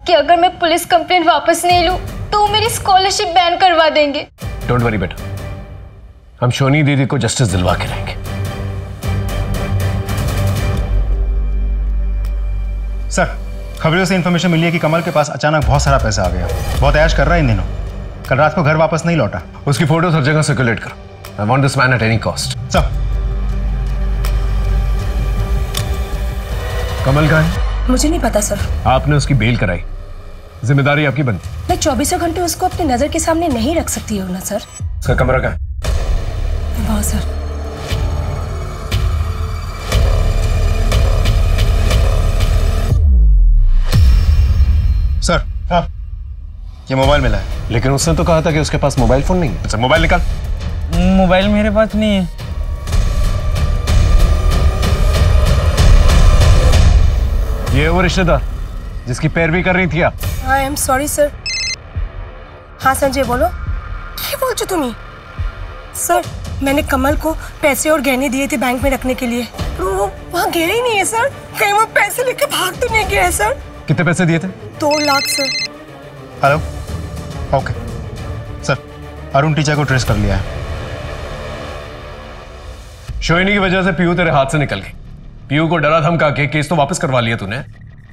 कि अगर मैं पुलिस कंप्लेंट वापस नहीं लूं तो वो मेरी स्कॉलरशिप बैन करवा देंगे। डोंट वरी बेटा, हम सोनी दीदी को जस्टिस दिलवा के लाएंगे। सर, खबरों से इंफॉर्मेशन मिली है कि कमल के पास अचानक बहुत सारा पैसा आ गया, बहुत ऐश कर रहा है इन दिनों। कल रात को घर वापस नहीं लौटा। उसकी फोटो हर जगह सर्कुलेट करो। I want this man at any cost. Sir Kamal कहाँ है? मुझे नहीं पता सर। आपने उसकी बेल कराई, जिम्मेदारी आपकी बनती। मैं चौबीसों घंटे उसको अपनी नजर के सामने नहीं रख सकती हूँ ना सर। उसका कमरा कहाँ है? वहाँ सर। सर हाँ, ये मोबाइल मिला है, लेकिन उसने तो कहा था कि उसके पास मोबाइल फोन नहीं है। अच्छा मोबाइल निकाल। मोबाइल मेरे पास नहीं है। ये वो रिश्तेदार जिसकी पैरवी कर रही थी आप? I am sorry sir. हाँ संजय बोलो। क्या बोल चुके तुम्ही? सर मैंने कमल को पैसे और गहने दिए थे बैंक में रखने के लिए, वो वहाँ गया ही नहीं है सर। कहीं वो पैसे लेके भाग तो नहीं गया है सर? कितने पैसे दिए थे? दो lakh sir. Hello, okay sir, Arun teacher को ट्रेस कर लिया है। शोहिनी की वजह से पीयू तेरे हाथ से निकल गई। पीयू को डरा धमका के केस तो वापस करवा लिया तूने,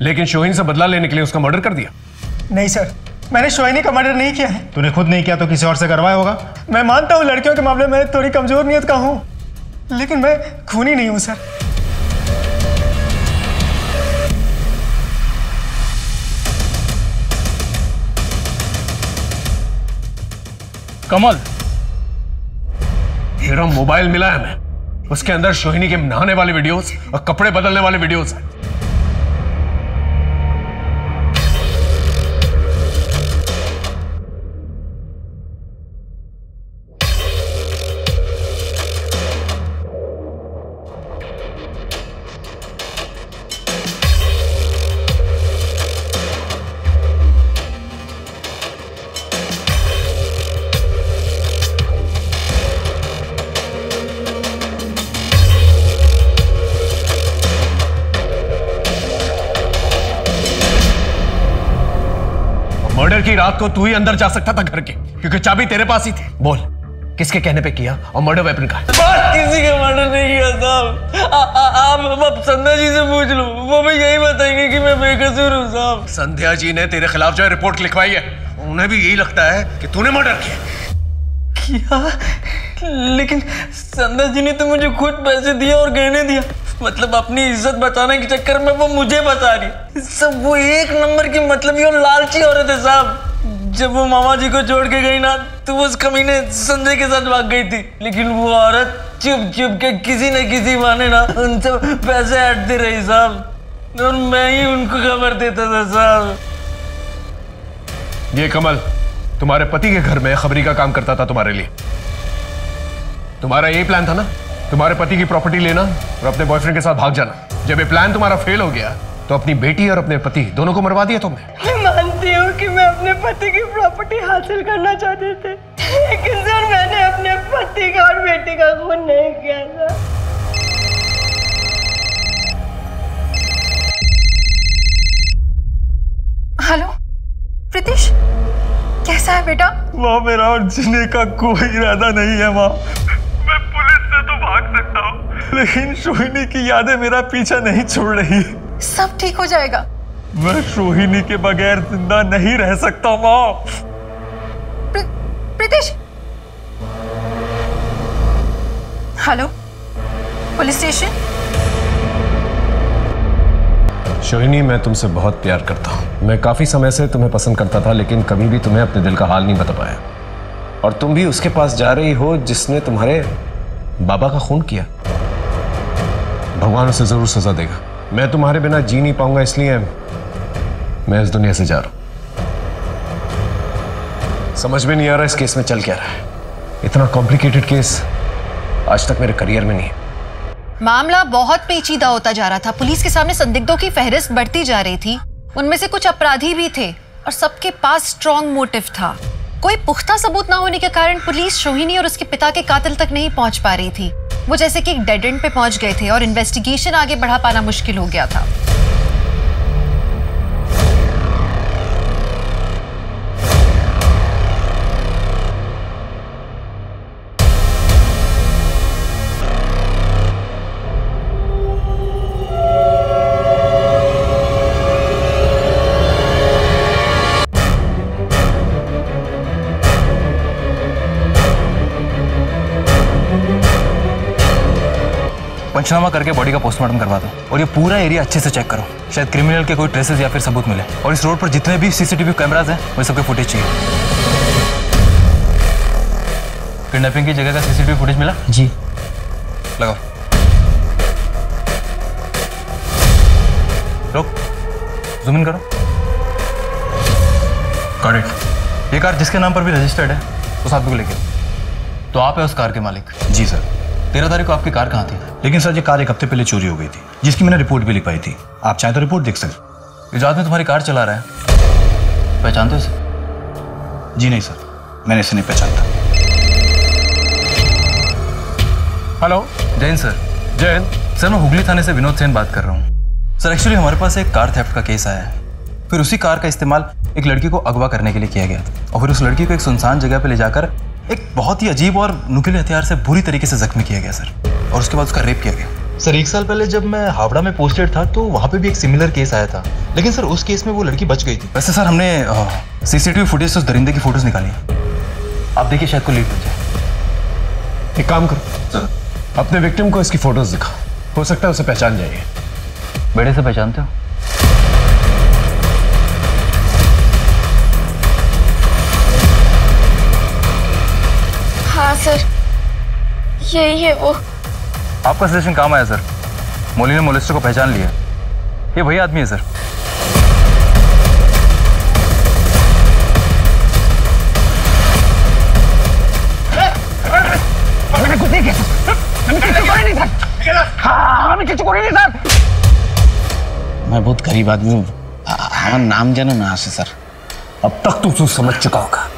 लेकिन शोहिनी से बदला लेने के लिए उसका मर्डर कर दिया। नहीं सर, मैंने शोहिनी का मर्डर नहीं किया है। तूने खुद नहीं किया तो किसी और से करवाया होगा। मैं मानता हूँ लड़कियों के मामले में थोड़ी कमजोर नीयत का हूँ, लेकिन मैं खूनी नहीं हूँ सर। कमल, तेरा मोबाइल मिला है हमें, उसके अंदर शोहिनी के नहाने वाले वीडियोस और कपड़े बदलने वाले वीडियोस हैं। की रात को तू ही अंदर जा सकता था घर के, क्योंकि चाबी तेरे पास ही थी। बोल किसके कहने पे किया और मर्डर वेपन का? किसी के मर्डर नहीं किया साहब। आप संध्या जी से पूछ लो, वो भी यही बताएंगे कि मैं बेकसूर हूँ साहब। संध्या जी ने तेरे खिलाफ जो रिपोर्ट लिखवाई है, उन्हें भी यही लगता है कि तूने मर्डर किया। क्या? लेकिन संध्या जी ने तो मुझे खुद पैसे दिया और गहने दिया, मतलब अपनी इज्जत बचाने के चक्कर में वो मुझे बचा रही। सब वो एक नंबर की मतलबी और लालची औरत है साहब। जब वो मामा जी को छोड़ के गई ना, तो वो उस कमीने संजय के साथ भाग गई थी, लेकिन वो औरत चुप चुप के किसी न किसी बहाने ना उनसे पैसे हटती रही साहब, और मैं ही उनको खबर देता था साहब। ये कमल तुम्हारे पति के घर में खबरी का काम करता था तुम्हारे लिए। तुम्हारा यही प्लान था ना, तुम्हारे पति की प्रॉपर्टी लेना और अपने बॉयफ्रेंड के साथ भाग जाना। जब ये प्लान तुम्हारा फेल हो गया तो अपनी बेटी और अपने पति दोनों को मरवा दिया तुमने। मैं मानती हूँ कि मैं अपने पति की प्रॉपर्टी हासिल करना चाहती थी, लेकिन सर मैंने अपने पति का और बेटी का खून नहीं किया था। हेलो प्रीतिश, कैसा है बेटा? माँ मेरा और जीने का कोई इरादा नहीं है माँ। मैं पुलिस से तो भाग सकता हूँ, लेकिन सोहिनी की यादें मेरा पीछा नहीं छोड़ रही। सब ठीक हो जाएगा। मैं रोहिणी के बगैर जिंदा नहीं रह सकता माँ। Pritish, hello police station. Rohini, मैं तुमसे बहुत प्यार करता हूँ। मैं काफी समय से तुम्हें पसंद करता था, लेकिन कभी भी तुम्हें अपने दिल का हाल नहीं बता पाया। और तुम भी उसके पास जा रही हो जिसने तुम्हारे बाबा का खून किया। भगवान उसे जरूर सजा देगा। मैं तुम्हारे बिना जी नहीं पाऊंगा, इसलिए मैं इस दुनिया से जा रहा हूं। समझ में नहीं आ रहा इस केस में चल क्या रहा है। इतना कॉम्प्लिकेटेड केस आज तक मेरे करियर में नहीं है। मामला बहुत पेचीदा होता जा रहा था। पुलिस के सामने संदिग्धों की फहरिस्त बढ़ती जा रही थी। उनमें से कुछ अपराधी भी थे और सबके पास स्ट्रॉन्ग मोटिव था। कोई पुख्ता सबूत ना होने के कारण पुलिस रोहिणी और उसके पिता के कातिल तक नहीं पहुंच पा रही थी। वो जैसे कि एक डेड एंड पे पहुंच गए थे और इन्वेस्टिगेशन आगे बढ़ा पाना मुश्किल हो गया था। पंचनामा करके बॉडी का पोस्टमार्टम करवा दो और ये पूरा एरिया अच्छे से चेक करो। शायद क्रिमिनल के कोई ट्रेसेस या फिर सबूत मिले। और इस रोड पर जितने भी सीसीटीवी कैमरास हैं, वो सबके फुटेज चाहिए। किडनैपिंग की जगह का सीसीटीवी फुटेज मिला? जी। लगाओ। रोक। ज़ूम इन करो। Got it. ये कार जिसके नाम पर भी रजिस्टर्ड है, उस आदमी को लेके तो आप है उस कार के मालिक? जी सर। तेरह तारीख को आपकी कार कहाँ थी? लेकिन सर ये कार एक हफ्ते पहले चोरी हो गई थी, जिसकी मैंने रिपोर्ट भी लिखवाई थी। आप चाहें तो रिपोर्ट देख सकते। इजाज़त में तुम्हारी कार चला रहा है, पहचानते हो सर? जी नहीं सर, मैंने इसे नहीं पहचानता। Hello Jain sir. Jain sir, मैं हुगली थाने से विनोद सेन बात कर रहा हूँ। सर एक्चुअली हमारे पास एक कार थेफ्ट का केस आया है। फिर उसी कार का इस्तेमाल एक लड़की को अगवा करने के लिए किया गया और फिर उस लड़की को एक सुनसान जगह पर ले जाकर एक बहुत ही अजीब और नुकीले हथियार से बुरी तरीके से जख्मी किया गया सर, और उसके बाद उसका रेप किया गया। सर एक साल पहले जब मैं हावड़ा में पोस्टेड था तो वहाँ पे भी एक सिमिलर केस आया था, लेकिन सर उस केस में वो लड़की बच गई थी। वैसे सर हमने सीसीटीवी फुटेज से उस दरिंदे की फोटोज निकाली, आप देखिए शायद कोई लीड मिल जाए। एक काम करो सर, अपने विक्टिम को इसकी फोटोज दिखाओ, हो सकता है उसे पहचान जाइए। बेटे से पहचानते हो? हाँ सर, यही है वो। आपका सजेशन काम आया सर। मोली ने मोलिस्टर को पहचान लिया, ये वही आदमी है सर। मैंने कुछ नहीं किया सर, मैंने कुछ नहीं किया सर। मैं बहुत गरीब आदमी हूँ, हमारा नाम जानो ना आशे सर। अब तक तू सोच समझ चुका होगा,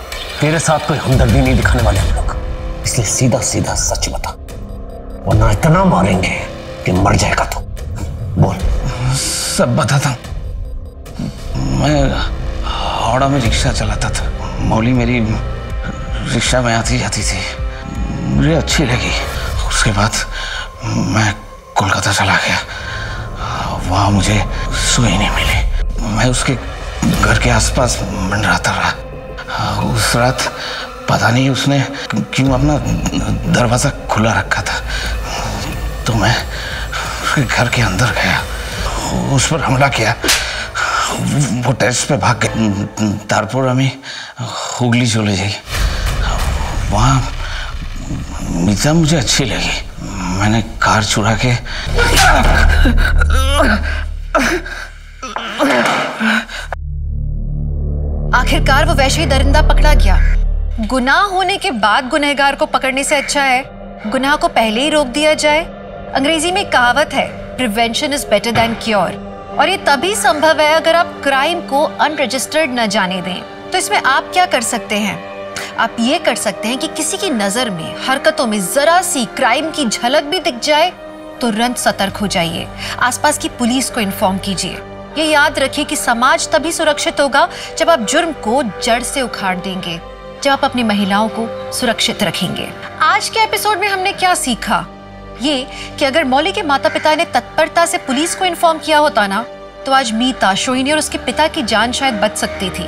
तेरे साथ कोई हमदर्दी नहीं दिखाने वाले हम लोग, इसलिए सीधा सीधा सच बता, वरना इतना मारेंगे कि मर जाएगा तू। बोल। सब बताता हूँ मैं, हावड़ा में रिक्शा चलाता था। मौली मेरी रिक्शा में आती जाती थी, मुझे अच्छी लगी। उसके बाद मैं कोलकाता चला गया, वहाँ मुझे सुई नहीं मिली। मैं उसके घर के आसपास मंडराता रहा। उस रात पता नहीं उसने क्यों अपना दरवाज़ा खुला रखा था, तो मैं उसके घर के अंदर गया, उस पर हमला किया। वो टेरेस पे भाग गई। तारपुर हमें हुगली चले गई। वहाँ मीता मुझे अच्छी लगी। मैंने कार चुरा के आखिरकार वो वैसे ही दरिंदा पकड़ा गया। गुनाह होने के बाद गुनहगार को पकड़ने से अच्छा है गुनाह को पहले ही रोक दिया जाए। अंग्रेजी में कहावत है, prevention is better than cure, और ये तभी संभव है अगर आप क्राइम को अनरजिस्टर्ड न जाने दें। तो इसमें आप क्या कर सकते हैं? आप ये कर सकते हैं कि किसी की नजर में, हरकतों में जरा सी क्राइम की झलक भी दिख जाए, तुरंत सतर्क हो जाइए। आसपास की पुलिस को इन्फॉर्म कीजिए। ये याद रखिए कि समाज तभी सुरक्षित होगा जब आप जुर्म को जड़ से उखाड़ देंगे, जब आप अपनी महिलाओं को सुरक्षित रखेंगे। आज के एपिसोड में हमने क्या सीखा? ये कि अगर मौली के माता पिता ने तत्परता से पुलिस को इन्फॉर्म किया होता ना, तो आज मीता, शोहिनी और उसके पिता की जान शायद बच सकती थी।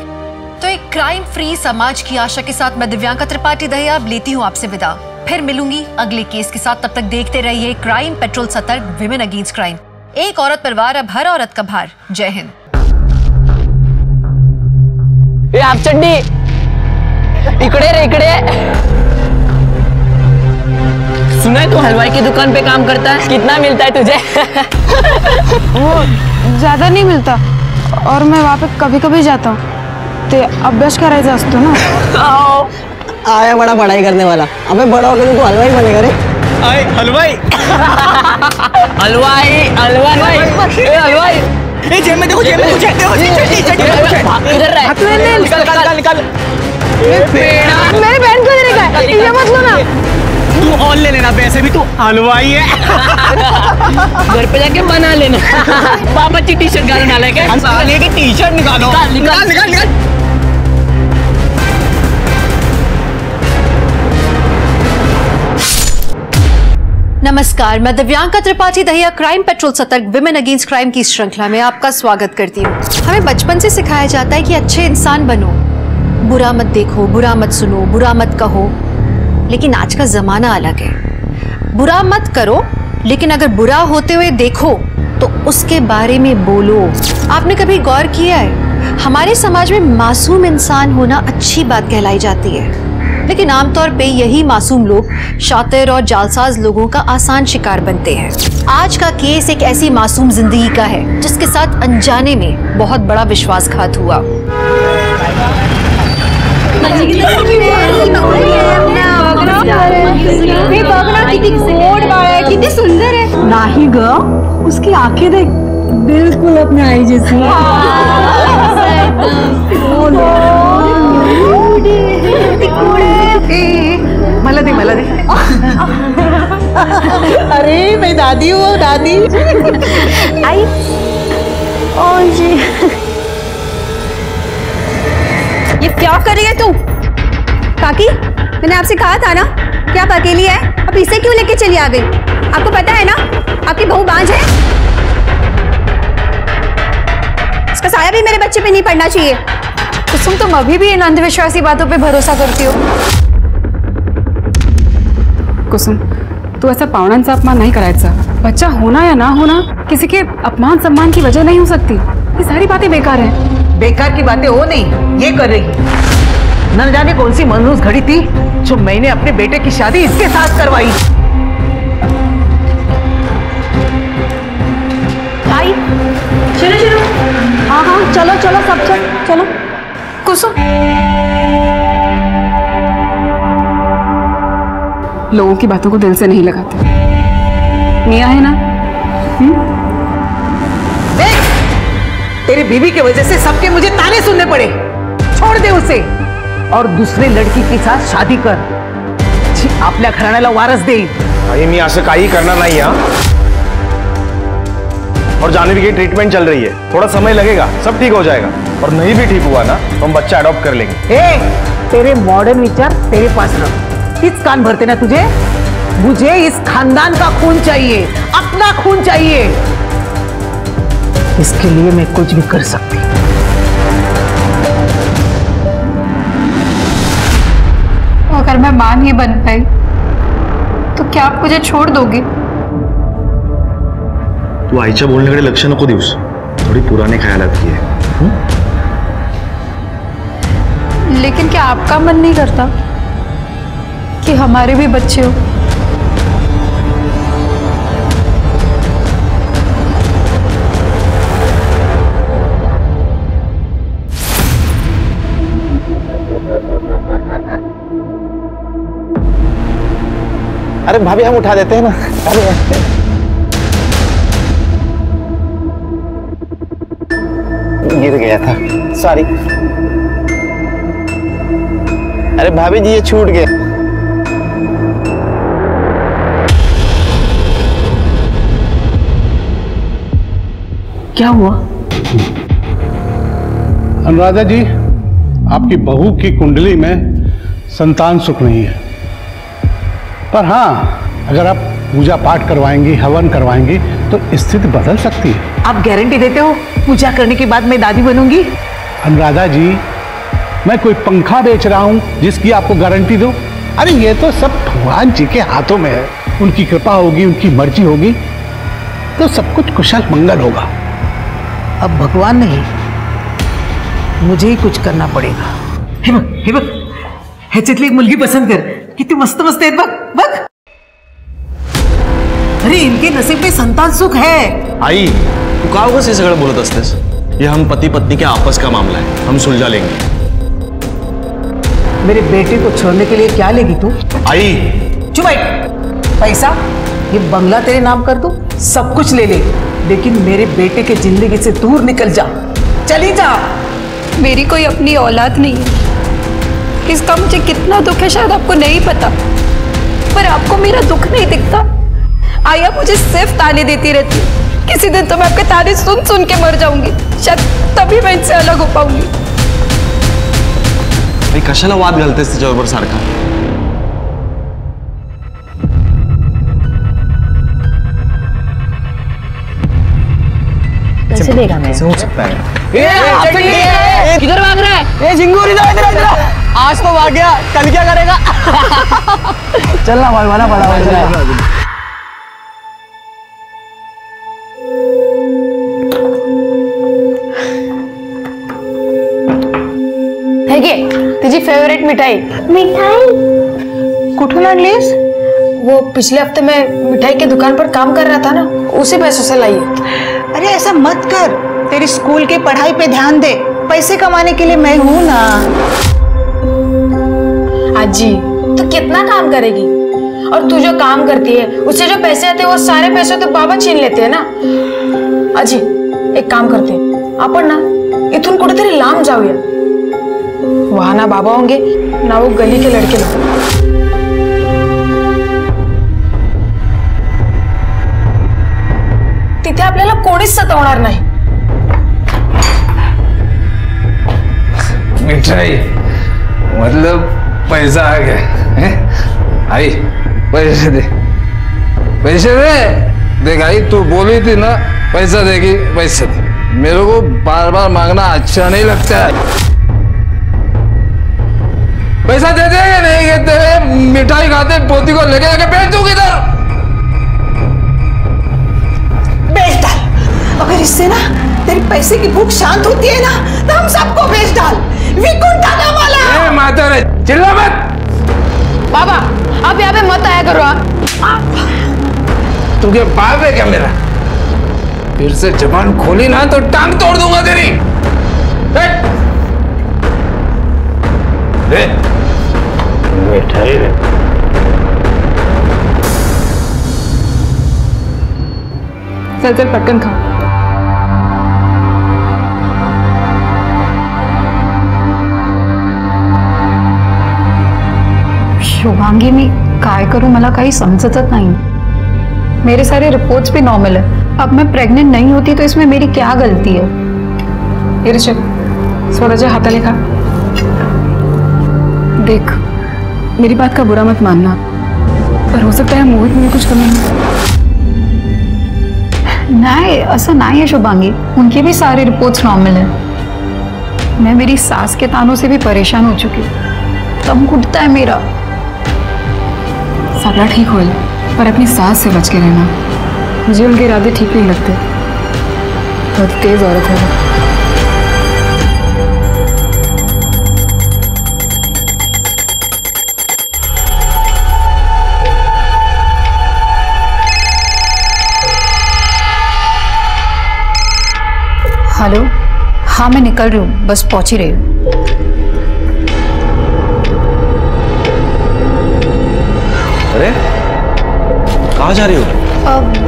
तो एक क्राइम फ्री समाज की आशा के साथ मैं दिव्यांका त्रिपाठी दहिया अब लेती हूँ आपसे विदा। फिर मिलूंगी अगले केस के साथ। तब तक देखते रहिए क्राइम पेट्रोल सतर्क, विमेन अगेंस्ट क्राइम। एक औरत परिवार, अब हर औरत का भार। जय हिंद। ए आप चंडी, इकड़े रे इकड़े। सुना है तू हलवाई की दुकान पे काम करता है, कितना मिलता है तुझे? वो ज्यादा नहीं मिलता, और मैं वहाँ पे कभी कभी जाता हूँ। ते अभ्यास करायचा असतो ना। आया बड़ा पढ़ाई करने वाला, अबे बड़ा होकर तू हलवाई बनेगा रे। आय हलवाई हलवाई हलवाई हलवाई। ए जेब में देखो, जेब में कुछ है, देखो चटनी चटनी। भाग इधर रहा है, हाथ में निकाल निकाल निकाल। ये पेड़ा मेरे बहन को दे रखा है, ये मत लो ना। तू और ले लेना, वैसे भी तू हलवाई है। घर पे जाके बना लेना। पापा की टी शर्ट निकालने वाला है क्या? साले की टी शर्ट निकालो, निकाल निकाल निकाल। नमस्कार, मैं दिव्यांका त्रिपाठी दहिया क्राइम पेट्रोल सतर्क, विमेन अगेंस्ट क्राइम की श्रृंखला में आपका स्वागत करती हूँ। हमें बचपन से सिखाया जाता है कि अच्छे इंसान बनो, बुरा मत देखो, बुरा मत सुनो, बुरा मत कहो। लेकिन आज का ज़माना अलग है। बुरा मत करो, लेकिन अगर बुरा होते हुए देखो तो उसके बारे में बोलो। आपने कभी गौर किया है, हमारे समाज में मासूम इंसान होना अच्छी बात कहलाई जाती है, लेकिन आमतौर पे यही मासूम लोग शातिर और जालसाज लोगों का आसान शिकार बनते हैं। आज का केस एक ऐसी मासूम जिंदगी का है जिसके साथ अनजाने में बहुत बड़ा विश्वासघात हुआ। कितनी सुंदर है नाही ग, उसकी आंखें देख, बिल्कुल अपने आई जैसी। मला दे मला दे। अरे मैं दादी हूँ, दादी। आई ओ जी, ये क्या कर रही है तू? काकी मैंने आपसे कहा था ना कि आप अकेली है, अब इसे क्यों लेके चली आ गई? आपको पता है ना आपकी बहू बांझ है, इसका साया भी मेरे बच्चे पे नहीं पड़ना चाहिए। कुसुम, तुम अभी भी इन अंधविश्वासी बातों पे भरोसा करती हो? कुसुम, तू ऐसा पाहुण्यांचा अपमान नहीं करायचा। बच्चा होना या ना होना किसी के अपमान सम्मान की वजह नहीं हो सकती। ये सारी बातें बेकार हैं। बेकार की बातें हो नहीं, ये कर रही। न जाने कौन सी मनहूस घड़ी थी जो मैंने अपने बेटे की शादी इसके साथ करवाई। भाई, चलो चलो। हाँ हाँ चलो चलो सब चल चलो। कुसुम, लोगों की बातों को दिल से नहीं लगाते। मिया है ना, देख तेरी बीवी के वजह से सबके मुझे ताने सुनने पड़े। छोड़ दे उसे और दूसरे लड़की के साथ शादी कर, आपल्या घराण्याला वारस दे। मी असं काही करणार नाही। और जानवी की ट्रीटमेंट चल रही है, थोड़ा समय लगेगा, सब ठीक हो जाएगा। और नहीं भी ठीक हुआ ना तो हम बच्चा अडॉप्ट कर लेंगे। ए, तेरे मॉडर्न विचार तेरे पास रख। किस कान भरते ना तुझे? मुझे इस खानदान का खून चाहिए, अपना खून चाहिए। इसके लिए मैं कुछ भी कर सकती हूँ। अगर मैं मां नहीं बन पाई तो क्या आप मुझे छोड़ दोगे? तू आईच्या बोलण्याकडे लक्ष नको देऊस, थोड़ी पुराने ख्यालात की है। लेकिन क्या आपका मन नहीं करता कि हमारे भी बच्चे हो? अरे भाभी हम उठा देते हैं ना। अरे गिर गया था, सॉरी। अरे भाभी जी ये छूट गया। क्या हुआ? अनुराधा जी, आपकी बहू की कुंडली में संतान सुख नहीं है, पर हाँ अगर आप पूजा पाठ करवाएंगी, हवन करवाएंगी तो स्थिति बदल सकती है। आप गारंटी देते हो पूजा करने के बाद मैं दादी बनूंगी? अनुराधा जी, मैं कोई पंखा बेच रहा हूँ जिसकी आपको गारंटी दो? अरे ये तो सब भगवान जी के हाथों में है, उनकी कृपा होगी, उनकी मर्जी होगी तो सब कुछ कुशल मंगल होगा। अब भगवान नहीं, मुझे ही कुछ करना पड़ेगा। हे बघ, हे बघ, हे चितली एक मुलगी पसंद कर, कितनी मस्त मस्त है, बघ बघ। अरे इनके नसीब में संतान सुख है। आई तू का उगाच हे सगळं बोलत असतेस? ये हम पति पत्नी के आपस का मामला है, हम सुलझा लेंगे। मेरे बेटे को छोड़ने के लिए क्या लेगी तू? आई चुप बैठ। पैसा, ये बंगला तेरे नाम कर दू, सब कुछ ले ले, लेकिन मेरे बेटे के जिंदगी से दूर निकल जा, चली जा। मेरी कोई अपनी औलाद नहीं है, इसका मुझे कितना दुख है शायद आपको नहीं पता, पर आपको मेरा दुख नहीं दिखता। आया मुझे सिर्फ ताने देती रहती, किसी दिन तो मैं आपके ताने सुन सुन के मर जाऊंगी, शायद तभी मैं इनसे अलग हो पाऊंगी। कशाला वाद घालतेस तिच्यावर सारखा? कैसे देगा मैं? हो सकता है। किधर भाग रहा है? ए झिंगूर इधर इधर इधर। आज तो भाग गया, कल क्या करेगा? चलना भाई, वाला पड़ा हुआ। तुझी फेवरेट मिठाई? मिठाई कुठून आणलीस? वो पिछले हफ्ते में मिठाई के दुकान पर काम कर रहा था ना, उसी पैसों से लाई है। अरे ऐसा मत कर, तेरी स्कूल की पढ़ाई पे ध्यान दे, पैसे कमाने के लिए मैं हूँ ना। आजी तो कितना काम करेगी, और तू जो काम करती है उससे जो पैसे आते हैं वो सारे पैसे तो बाबा छीन लेते हैं ना। आजी एक काम करते आपण ना इथून कुठेतरी लांब जाऊया, वहां ना बाबा होंगे ना वो गली के लड़के लोग। तिथे आपल्याला कोणीच सतावणार नाही। मिठाई मतलब पैसा आ गया है? आई पैसे दे, पैसे दे। देख आई तू बोली थी ना पैसा देगी, पैसे दे। मेरे को बार बार मांगना अच्छा नहीं लगता है। पैसा दे देगा नहीं कहते हुए मिठाई खाते पोती को लेके आके बेच दूंगी। इधर बेच डाल, अगर इससे ना तेरी पैसे की भूख शांत होती है ना तो हम सबको बेच डाल। ए माता रे, चिल्ला मत। बाबा अब यहाँ पे मत आया करो आप। तुझे बाप है क्या मेरा? फिर से जबान खोली ना तो टांग तोड़ दूंगा तेरी। ए, बैठा ही रे। चल चल पटकन खा। शुभांगी मी काय करू, मला काही समजतच नाही। मेरे सारे रिपोर्ट्स भी नॉर्मल है, अब मैं प्रेग्नेंट नहीं होती तो इसमें मेरी क्या गलती है? ये ऋषभ, स्वराजा हाथा लिखा। देख, मेरी बात का बुरा मत मानना, पर हो सकता है मोहित में कुछ कमी हो। नहीं, ऐसा नहीं है शुभांगी, उनके भी सारे रिपोर्ट्स नॉर्मल हैं। मैं मेरी सास के तानों से भी परेशान हो चुकी, दम घुटता है मेरा। सारा ठीक हो, पर अपनी सास से बच के रहना, मुझे उनके इरादे ठीक नहीं लगते। बहुत तेज औरत है। हेलो, हाँ मैं निकल रही हूँ, बस पहुँच ही रही हूँ। अरे कहाँ जा रही हो?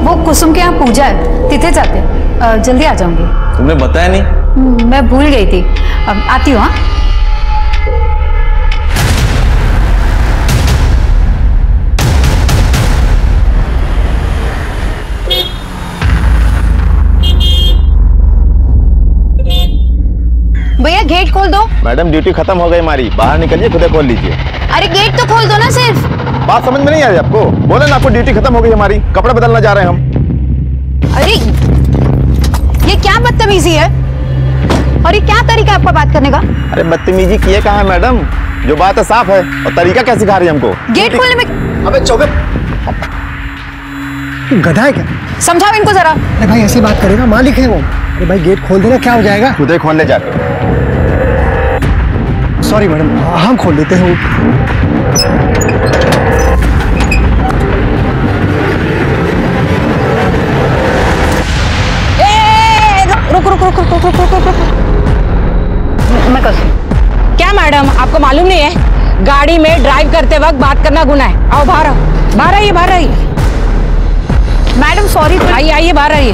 वो कुसुम के यहाँ पूजा है, तिथे जाते हैं, जल्दी आ जाऊंगी। तुमने बताया नहीं। मैं भूल गई थी, अब आती हूँ। हाँ, भैया गेट खोल दो। मैडम ड्यूटी खत्म हो गई हमारी, बाहर निकलिए, खुद खोल लीजिए। अरे गेट तो खोल दो ना। सिर्फ बात समझ में नहीं आ रही आपको? बोला ना आपको ड्यूटी खत्म हो गई हमारी, कपड़ा बदलना जा रहे हैं हम। अरे ये क्या बदतमीजी है, और ये क्या तरीका आपका बात करने का? अरे बदतमीजी किए कहाँ मैडम, जो बात है साफ है, और तरीका क्या सिखा रही है हमको गेट खोलने में? अबे चौबे गधा है क्या? समझाओ इनको जरा। अरे भाई ऐसी बात करेगा, मालिक है वो। अरे भाई गेट खोल देना, क्या हो जाएगा? खुद ही खोलने जा रहे हो। सॉरी मैडम, हम खोल लेते हैं। रुक रुक रुक रुक रुक रुक रुक। मैं कर क्या मैडम, आपको मालूम नहीं है गाड़ी में ड्राइव करते वक्त बात करना गुनाह है? आओ बाहर, आओ बाहर, आइए बाहर आइए। मैडम सॉरी, आइए आइए बाहर आइए।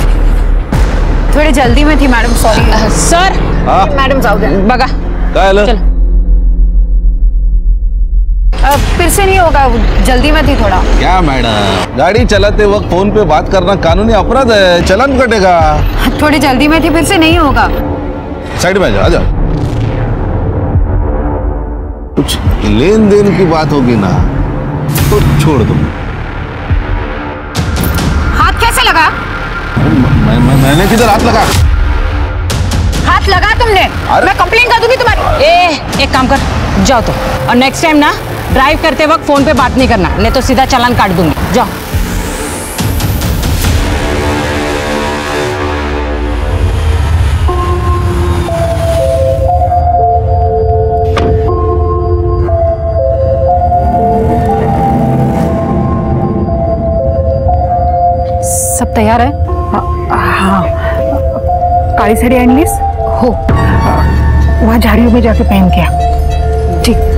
थोड़ी जल्दी में थी मैडम, सॉरी। सर मैडम जाओ बगा, चलो फिर से नहीं होगा, जल्दी में थी थोड़ा। क्या मैडम, गाड़ी चलाते वक्त फोन पे बात करना कानूनी अपराध है, चलन कटेगा। थोड़ी जल्दी में थी, फिर से नहीं होगा। साइड में आ जाओ। कुछ लेन देन की बात होगी ना तो छोड़ दो। हाथ कैसे लगा? मैं, मैं, मैंने किधर हाथ लगा? हाथ लगा तुमने? मैं कंप्लेंट कर दूंगी तुम्हारी। ए, एक काम कर, जाओ तो, और नेक्स्ट टाइम ना ड्राइव करते वक्त फोन पे बात नहीं करना, नहीं तो सीधा चालान काट दूंगी। जाओ। सब तैयार है? हाँ। काली साड़ी आएंगी हो, वहाँ झाड़ियों में जाके पहन के आ। ठीक।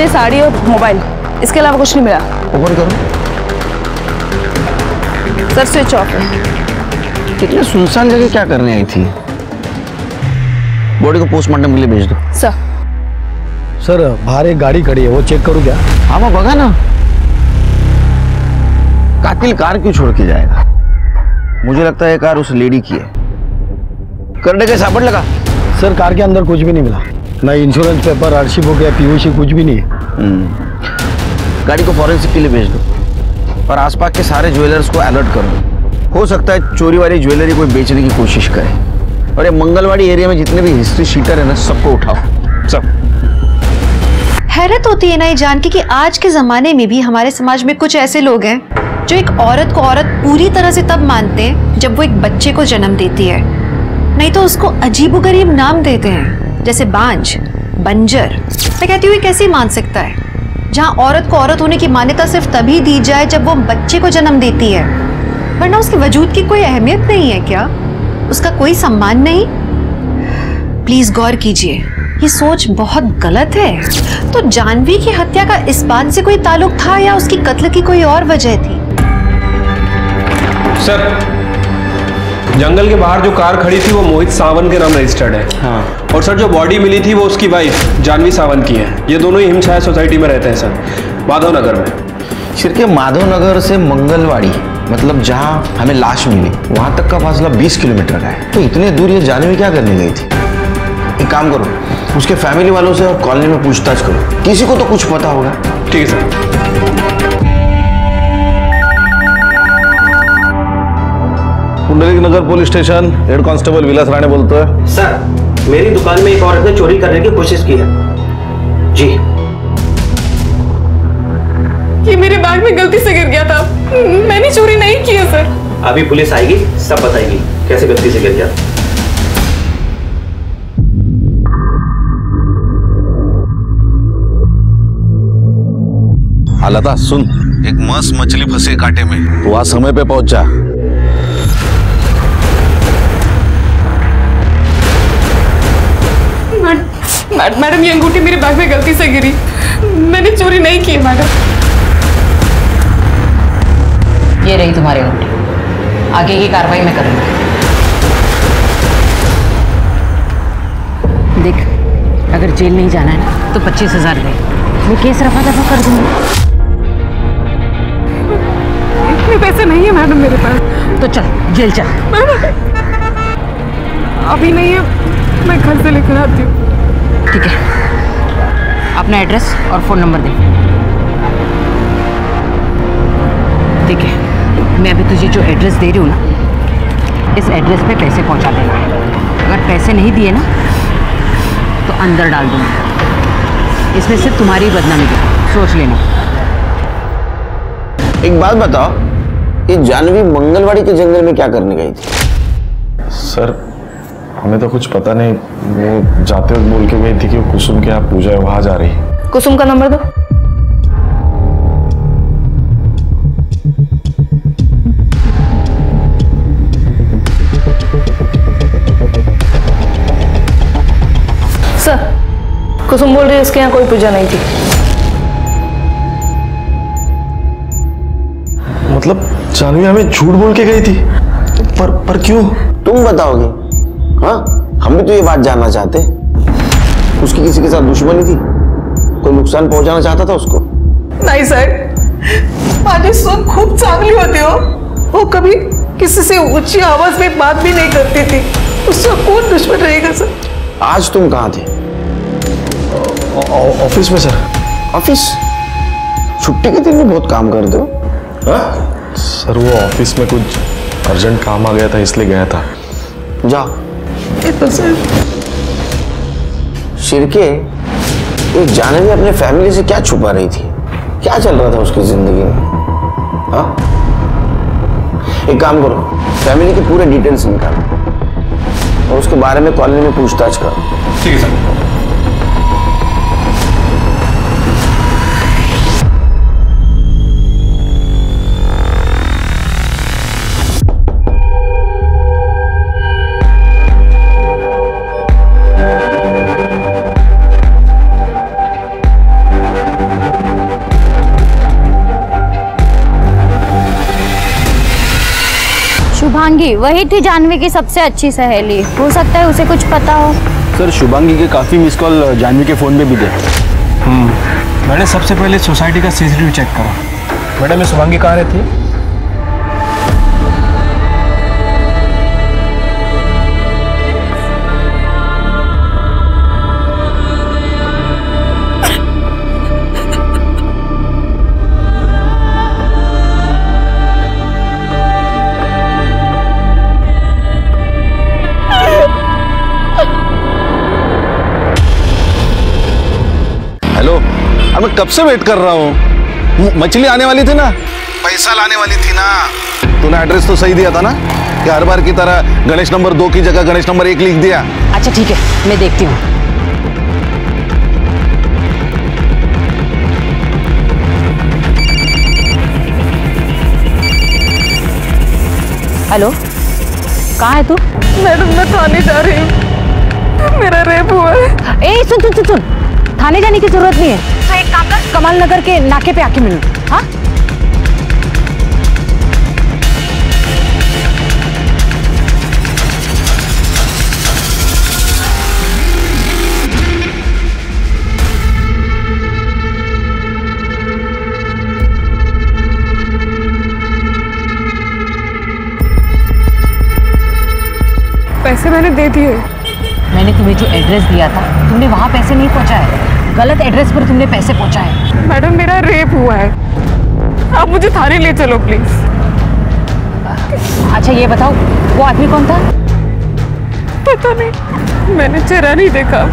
ये साड़ी और मोबाइल, इसके अलावा कुछ नहीं मिला। ओपन करो। सर स्विच ऑफ है। कितने सुनसान जगह क्या करने आई थी? बॉडी को पोस्टमार्टम के लिए भेज दो। सर सर बाहर एक गाड़ी खड़ी है, वो चेक करूं क्या? हाँ मैं बगा ना, कातिल कार क्यों छोड़ के जाएगा? मुझे लगता है कार उस लेडी की है। करने के साबुन लगा। सर कार के अंदर कुछ भी नहीं मिला, ना इंश्योरेंस पेपर, आरसी बुक या पीयूसी, कुछ भी नहीं है। गाड़ी को फॉरेंसिक के लिए भेज दो, और आसपास के सारे ज्वेलर्स को अलर्ट करो। हो सकता है चोरी वाली ज्वेलरी कोई बेचने की कोशिश करे। और ये मंगलवाड़ी एरिया में जितने भी हिस्ट्री शीटर है ना, सबको उठाओ, सब। हैरत होती है ना ये जान के कि आज के जमाने में भी हमारे समाज में कुछ ऐसे लोग हैं जो एक औरत को औरत पूरी तरह से तब मानते हैं जब वो एक बच्चे को जन्म देती है, नहीं तो उसको अजीबोगरीब नाम देते हैं, जैसे बांझ, बंजर। मैं कहती हूँ ये कैसे मान सकता है, जहाँ औरत को औरत होने की मान्यता सिर्फ तभी दी जाए जब वो बच्चे को जन्म देती है, वरना उसके वजूद की कोई अहमियत नहीं है क्या? उसका कोई सम्मान नहीं? प्लीज गौर कीजिए, ये सोच बहुत गलत है। तो जानवी की हत्या का इस बात से कोई ताल्लुक था, या उसकी कत्ल की कोई और वजह थी? सर जंगल के बाहर जो कार खड़ी थी वो मोहित सावंत के नाम रजिस्टर्ड है। हाँ। और सर जो बॉडी मिली थी वो उसकी वाइफ जानवी सावंत की है। ये दोनों ही हिमसाय सोसाइटी में रहते हैं सर, माधोनगर में। शिरके माधोनगर से मंगलवाड़ी मतलब जहाँ हमें लाश मिली वहाँ तक का फासला बीस किलोमीटर का है, तो इतने दूर ये जानवी क्या करने गई थी? एक काम करो, उसके फैमिली वालों से और कॉलोनी में पूछताछ करो, किसी को तो कुछ पता होगा। ठीक है सर। नगर police station, head constable Vilas Rane बोलते हैं। सर, मेरी दुकान में एक औरत ने चोरी करने की कोशिश की है। जी। ये मेरे बैग में गलती से गिर गया था। मैंने चोरी नहीं की है सर। अभी पुलिस आएगी, सब बताएगी कैसे गलती से गिर गया। हालता सुन, एक मस्त मछली फंसे कांटे में, तू आज समय पे पहुंचा। मैडम, ये अंगूठी मेरे बैग में गलती से गिरी, मैंने चोरी नहीं की है मैडम। ये रही तुम्हारी अंगूठी, आगे की कार्रवाई मैं करूंगी। देख, अगर जेल नहीं जाना है ना तो पच्चीस हजार दे, मैं केस रफा दफा कर दूंगी। इतने पैसे नहीं है मैडम मेरे पास। तो चल जेल चल। अभी नहीं है, मैं घर से लेकर आती हूँ। ठीक है, अपना एड्रेस और फोन नंबर दे। ठीक है, मैं अभी तुझे जो एड्रेस दे रही हूँ ना, इस एड्रेस पे पैसे पहुँचा देना है। अगर पैसे नहीं दिए ना तो अंदर डाल दूँगा। इसमें सिर्फ तुम्हारी बदनामी की, सोच लेना। एक बात बताओ, ये जानवी मंगलवाड़ी के जंगल में क्या करने गई थी? सर, हमें तो कुछ पता नहीं, वो जाते हुए बोल के गई थी कि वो कुसुम के यहाँ पूजा है, वहां जा रही है। कुसुम का नंबर दो। सर, कुसुम बोल रही है इसके यहाँ कोई पूजा नहीं थी। मतलब जानवी हमें झूठ बोल के गई थी, पर पर क्यों? तुम बताओगे। हाँ, हम भी तो ये बात जानना चाहते। उसकी किसी के साथ दुश्मनी थी, कोई नुकसान पहुंचाना चाहता था उसको? नहीं सर, माने सुन खूब चांगली होती हो। वो कभी किसी से ऊंची आवाज में बात भी नहीं करती थी, उससे कौन दुश्मन रहेगा सर? आज तुम कहाँ थे? ऑफिस में सर। ऑफिस? छुट्टी के दिन में बहुत काम करते हो। हाँ सर, वो ऑफिस में कुछ अर्जेंट काम आ गया था इसलिए गया था। जाओ। शिरके, ये जानवी अपने फैमिली से क्या छुपा रही थी? क्या चल रहा था उसकी जिंदगी में? हा? एक काम करो, फैमिली के पूरे डिटेल्स निकालो और उसके बारे में कॉलोनी में पूछताछ करो। ठीक है सर। शुभांगी वही थी जानवी की सबसे अच्छी सहेली, हो सकता है उसे कुछ पता हो। सर, शुभांगी के काफ़ी मिस कॉल जानवी के फ़ोन में भी थे। मैंने सबसे पहले सोसाइटी का सीसीटीवी चेक करा। मैडम, ये शुभांगी कहाँ रहती मैं कब से वेट कर रहा हूँ? मछली आने वाली थी ना, पैसा लाने वाली थी ना। तूने एड्रेस तो सही दिया था ना, कि हर बार की तरह गणेश नंबर दो की जगह गणेश नंबर एक लिख दिया। अच्छा ठीक है, मैं देखती हूँ। हेलो, कहाँ है तू? मैडम, मैं थाने जा रही हूँ, मेरा रेप हुआ है। ए सुन सुन सुन सुन, थाने जाने की जरूरत नहीं है, कमल नगर के नाके पे आके मिलो। हाँ, पैसे मैंने दे दिए। मैंने तुम्हें जो एड्रेस दिया था तुमने वहाँ पैसे नहीं पहुँचाए, गलत एड्रेस पर तुमने पैसे पहुँचाए। मैडम मेरा रेप हुआ है, आप मुझे थाने ले चलो प्लीज। अच्छा ये बताओ वो आदमी कौन था? पता नहीं, मैंने चेहरा नहीं देखा,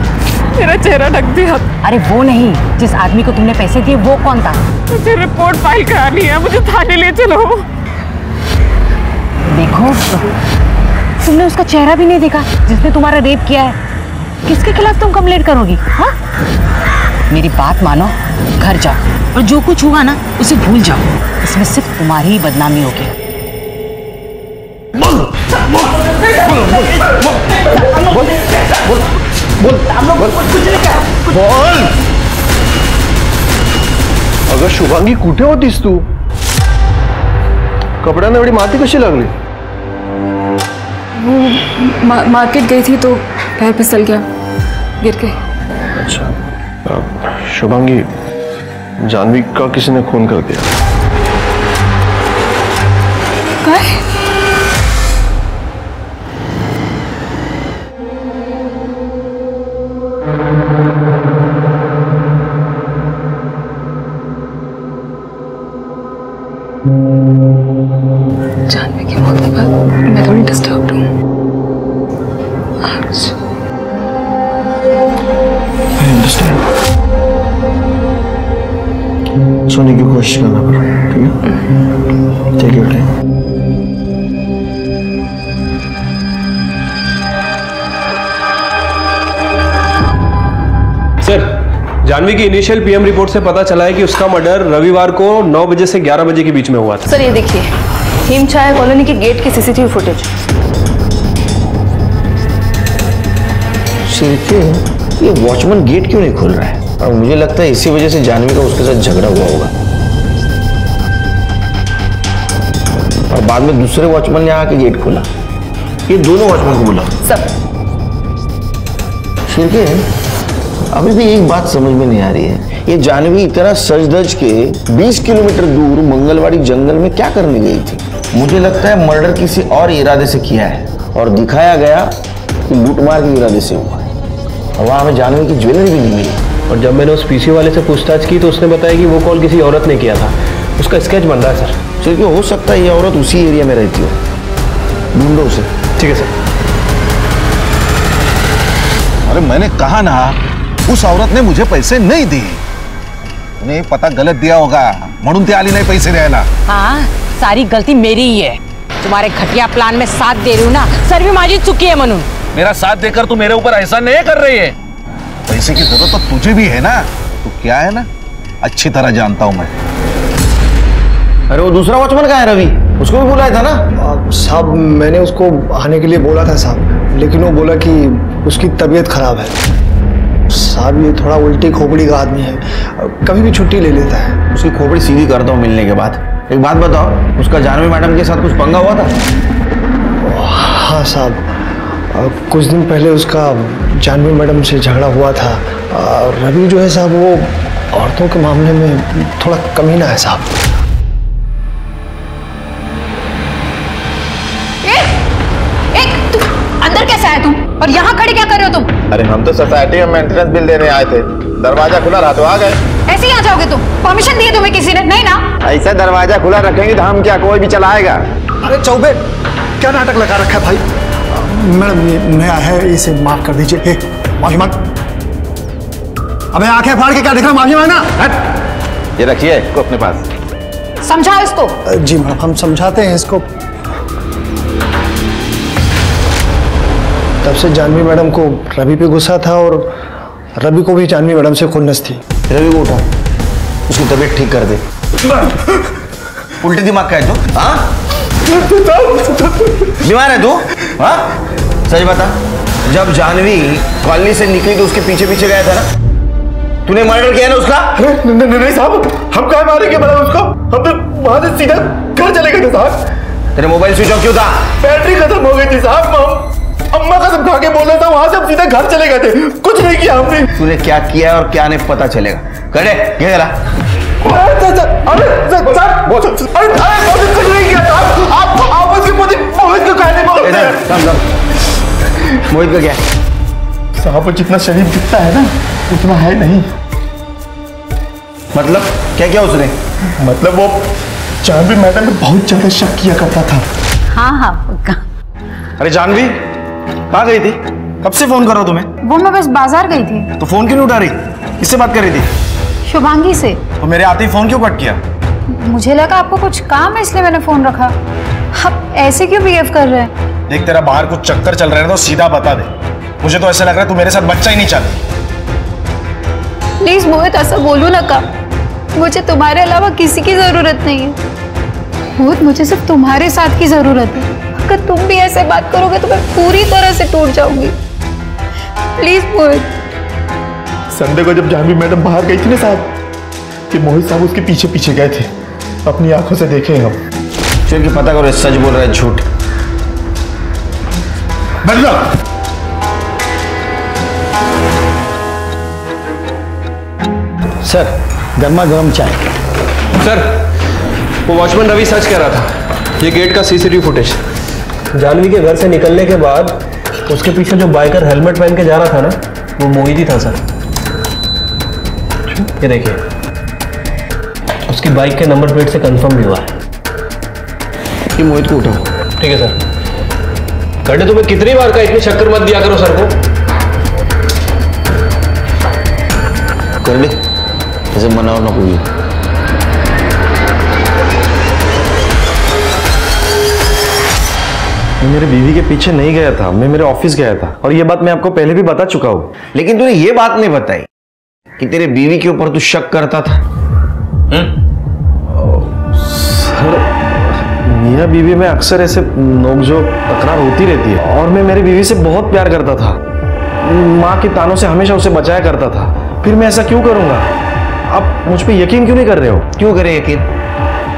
मेरा चेहरा ढक दिया। अरे वो नहीं, जिस आदमी को तुमने पैसे दिए वो कौन था? मुझे रिपोर्ट फाइल करानी है, मुझे थाने ले चलो। देखो तुमने उसका चेहरा भी नहीं देखा जिसने तुम्हारा रेप किया है, किसके खिलाफ तुम कंप्लेंट करोगी? हाँ मेरी बात मानो, घर जाओ और जो कुछ हुआ ना उसे भूल जाओ, इसमें सिर्फ तुम्हारी ही बदनामी होगी। अगं शुभांगी कुठे होतीस तू? कपड्यांना एवढी माती कशी लागली? वो मार्केट गई थी तो पैर फिसल गया, गिर के। अच्छा शुभांगी, जानवी का किसी ने खून कर दिया। क्या? जानवी की मौत के बाद मैं थोड़ी डिस्टर्ब हूँ। I understand। सोने की कोशिश करना पड़ा, ठीक है? Take your time। Sir, Janvi की इनिशियल पीएम रिपोर्ट से पता चला है कि उसका मर्डर रविवार को नौ बजे से ग्यारह बजे के बीच में हुआ था। सर ये देखिए, हिमसाय कॉलोनी के गेट की सीसीटीवी फुटेज। शिरके, ये वॉचमैन गेट क्यों नहीं खोल रहा है? और मुझे लगता है इसी वजह से जानवी का उसके साथ झगड़ा हुआ होगा और बाद में दूसरे वॉचमैन ने आके गेट खोला। ये दोनों वॉचमैन को बोला। सर शिरके, अभी भी एक बात समझ में नहीं आ रही है, ये जानवी इतना सज-धज के बीस किलोमीटर दूर मंगलवाड़ी जंगल में क्या करने गई थी? मुझे लगता है मर्डर किसी और इरादे से किया है और दिखाया गया कि लूटमार के इरादे से हुआ है। और वहाँ हमें जानवी की ज्वेलरी भी नहीं मिली। और जब मैंने उस पीसी वाले से पूछताछ की तो उसने बताया कि वो कॉल किसी औरत ने किया था, उसका स्केच बन रहा है सर। क्योंकि हो सकता है ये औरत उसी एरिया में रहती हो, ढूंढो उसे। ठीक है सर। अरे मैंने कहा ना, उस औरत ने मुझे पैसे नहीं दिए, उन्हें पता गलत दिया होगा म्हणून ती आली नाही पैसे द्यायला। हाँ सारी गलती मेरी ही है, तुम्हारे घटिया प्लान में साथ दे रही हूँ ना, सर भी माझी चुकी है म्हणून। मेरा साथ देकर तू मेरे ऊपर ऐसा नहीं कर रही है, पैसे की जरूरत तो तुझे भी है ना, तू क्या है ना अच्छी तरह जानता हूँ मैं। अरे वो दूसरा वॉचमैन कहाँ है रवि, उसको भी बुलाया था ना? साहब मैंने उसको आने के लिए बोला था साहब, लेकिन वो बोला कि उसकी तबीयत खराब है। साहब ये थोड़ा उल्टी खोपड़ी का आदमी है, कभी भी छुट्टी ले लेता है। उसकी खोपड़ी सीधी करता हूँ मिलने के बाद। एक बात बताओ, उसका जानवी मैडम के साथ कुछ पंगा हुआ था? हाँ साहब, कुछ दिन पहले उसका जानवी मैडम से झगड़ा हुआ था। रवि जो है साहब वो औरतों के मामले में थोड़ा कमीना है साहब। और यहाँ खड़े क्या कर रहे हो तुम? अरे हम तो सोसाइटी में मेंटेनेंस बिल देने आए थे, दरवाजा खुला रहा तो आ गए। ऐसे ही आ जाओगे तुम? परमिशन दिए तुम्हें किसी ने? नहीं ना। ऐसा दरवाजा खुला रखेंगे तो हम क्या, कोई भी चलाएगा? अरे चौबे क्या नाटक लगा रखा है भाई। मैडम ये नया है, इसे माफ कर दीजिए। माफी मांग। अबे आंखें फाड़ के क्या दिख रहा, माफी मांगना। ये रखिए इसको अपने पास। समझाओ इसको। जी मैडम हम समझाते हैं इसको। तब से जानवी मैडम को रवि पे गुस्सा था और रवि को भी जानवी मैडम से खुन्नस थी। रवि को उठा, उसकी तबीयत ठीक कर दे। उल्टे दिमाग का है तू? हाँ बीमार है तू? हाँ सही बता, जब जानवी कॉलोनी से निकली तो उसके पीछे पीछे गया था ना, तूने मर्डर किया ना उसका? नहीं साहब, हम कहा मारेंगे मैडम उसको, हम तो वहां से सीधा घर चले गए थे साहब। तेरे मोबाइल स्विच ऑफ क्यों था? बैटरी खत्म हो गई थी साहब, अम्मा कसम खा के बोल रहा था, वहां से हम सीधा घर चले गए थे, कुछ नहीं किया हमने। तूने क्या किया और क्या नहीं पता चलेगा। करे घेरा मोहित का क्या है? साहब जितना शरीफ दिखता है ना उतना है नहीं। मतलब क्या क्या उसने? मतलब वो जानवी मैडम ने बहुत ज्यादा शक किया करता था। हाँ हाँ पक्का। अरे जानवी कहाँ गई थी? कब से फोन कर रहा हूँ तुम्हें। वो मैं बस बाजार गई थी। तो फोन क्यों नहीं उठा रही? किससे बात कर रही थी? शुभांगी से। तो मेरे आते ही फोन क्यों कट किया? मुझे लगा आपको कुछ काम है इसलिए मैंने फोन रखा। आप ऐसे क्यों बिहेव कर रहे हैं? देख तेरा बाहर कुछ चक्कर चल रहा है तो सीधा बता दे। मुझे तो ऐसा लग रहा है तू मेरे साथ बच्चा ही नहीं चाहती। प्लीज मोहित ऐसा बोलू ना का। मुझे तुम्हारे अलावा किसी की जरूरत नहीं है। मोहित मुझे सिर्फ तुम्हारे साथ की जरूरत है। अगर तुम भी ऐसे बात करोगे तो मैं पूरी तरह से टूट जाऊंगी। Please Mohit. संडे को जब जानवी मैडम बाहर गई थी ना साहब कि मोहित साहब उसके पीछे पीछे गए थे, अपनी आंखों से देखे हम। चल के पता करो सच बोल रहा है झूठ। बदलो। सर गर्मा गर्म चाय। सर वो वॉचमैन रवि सर्च कर रहा था ये गेट का सीसीटीवी फुटेज। जानवी के घर से निकलने के बाद उसके पीछे जो बाइकर हेलमेट पहन के जा रहा था ना वो मोहित ही था सर। ये देखिए उसकी बाइक के नंबर प्लेट से कंफर्म भी हुआ है। ये मोहित को उठाओ। ठीक है सर। घंटे तुम्हें कितनी बार का इतनी चक्कर मत दिया करो सर को। कर ले ऐसे मनाओ ना कोई। मैं मेरे बीवी के पीछे नहीं गया था, मैं मेरे ऑफिस गया था और ये बात मैं आपको पहले भी बता चुका हूँ। लेकिन तूने ये बात नहीं बताई कि तेरे बीवी के ऊपर तू शक करता था। सर मियाँ बीवी में अक्सर ऐसे नोकझोंक तकरार होती रहती है और मैं मेरी बीवी से बहुत प्यार करता था। माँ के तानों से हमेशा उसे बचाया करता था। फिर मैं ऐसा क्यों करूँगा? आप मुझ पे यकीन क्यों नहीं कर रहे हो? क्यों करें यकीन?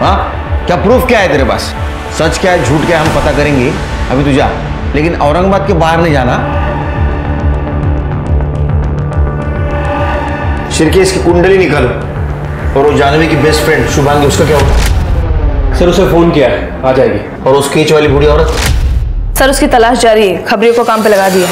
हाँ क्या प्रूफ क्या है तेरे पास? सच क्या है झूठ क्या है हम पता करेंगे। अभी तू जा, लेकिन औरंगाबाद के बाहर नहीं जाना। शिरके इसकी कुंडली निकालो। और वो जानवी की बेस्ट फ्रेंड शुभांगी उसका क्या होगा? सर उसे फोन किया है आ जाएगी। और उस केच वाली बूढ़ी औरत? सर उसकी तलाश जारी है। खबरियों को काम पे लगा दिया।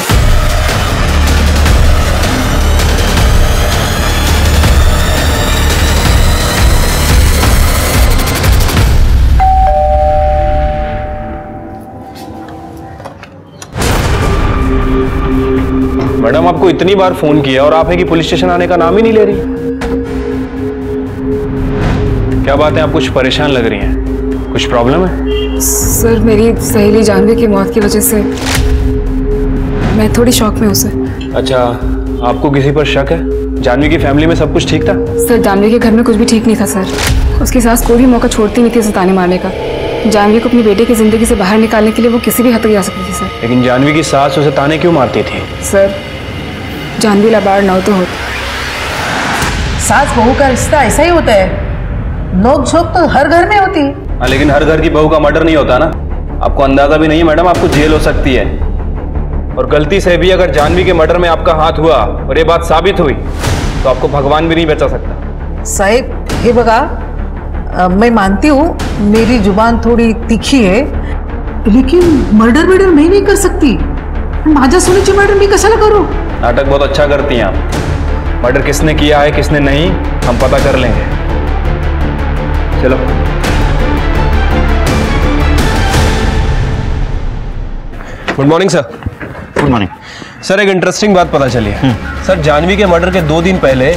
मैडम आपको इतनी बार फोन किया और आप है कि पुलिस स्टेशन आने का नाम ही नहीं ले रही। क्या बात है आप कुछ परेशान लग रही हैं? कुछ प्रॉब्लम है? सर मेरी सहेली जानवी की मौत की वजह से मैं थोड़ी शॉक में हूँ सर। अच्छा आपको किसी पर शक है? जानवी की फैमिली में सब कुछ ठीक था? सर जानवी के घर में कुछ भी ठीक नहीं था सर। उसकी सास कोई भी मौका छोड़ती नहीं थी उसे ताने मारने का। जानवी को अपने बेटे की जिंदगी से बाहर निकालने के लिए वो किसी भी हद तक जा सकती थी सर। लेकिन जानवी की सास उसे ताने क्यों मारती थी? सर जानवी लाबार ना हो तो होती। सास बहू का रिश्ता ऐसा ही होता है। नोक झोंक तो हर घर में होती है। आ, लेकिन हर घर की बहू का मर्डर नहीं होता ना। आपको अंदाजा भी नहीं है मैडम आपको जेल हो सकती है। और गलती से भी अगर जानवी के मर्डर में आपका हाथ हुआ और ये बात साबित हुई तो आपको भगवान भी नहीं बचा सकता। साहब ये बगा आ, मैं मानती हूँ मेरी जुबान थोड़ी तीखी है लेकिन मर्डर मर्डर मैं नहीं कर सकती। माझा सोनीची मर्डर मैं कशाला करूँ? नाटक बहुत अच्छा करती हैं आप। मर्डर किसने किया है किसने नहीं हम पता कर लेंगे। चलो good morning sir. Good morning sir. एक इंटरेस्टिंग बात पता चली है सर। जानवी के मर्डर के दो दिन पहले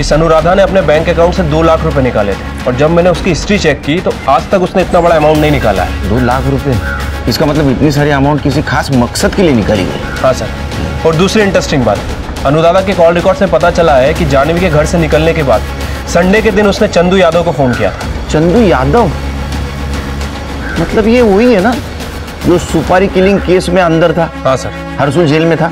इस अनुराधा ने अपने बैंक अकाउंट से दो लाख रुपए निकाले थे और जब मैंने उसकी हिस्ट्री चेक की तो आज तक उसने इतना बड़ा अमाउंट नहीं निकाला है। दो लाख रुपए इसका मतलब इतनी सारी अमाउंट किसी खास मकसद के लिए निकाली गई। हाँ सर। और दूसरी इंटरेस्टिंग बात अनुराधा के कॉल रिकॉर्ड से पता चला है कि जानवी के घर से निकलने के बाद संडे के दिन उसने चंदू यादव को फोन किया था। चंदू यादव मतलब ये वही है ना जो सुपारी किलिंग केस में अंदर था। हाँ सर। हरसू जेल में था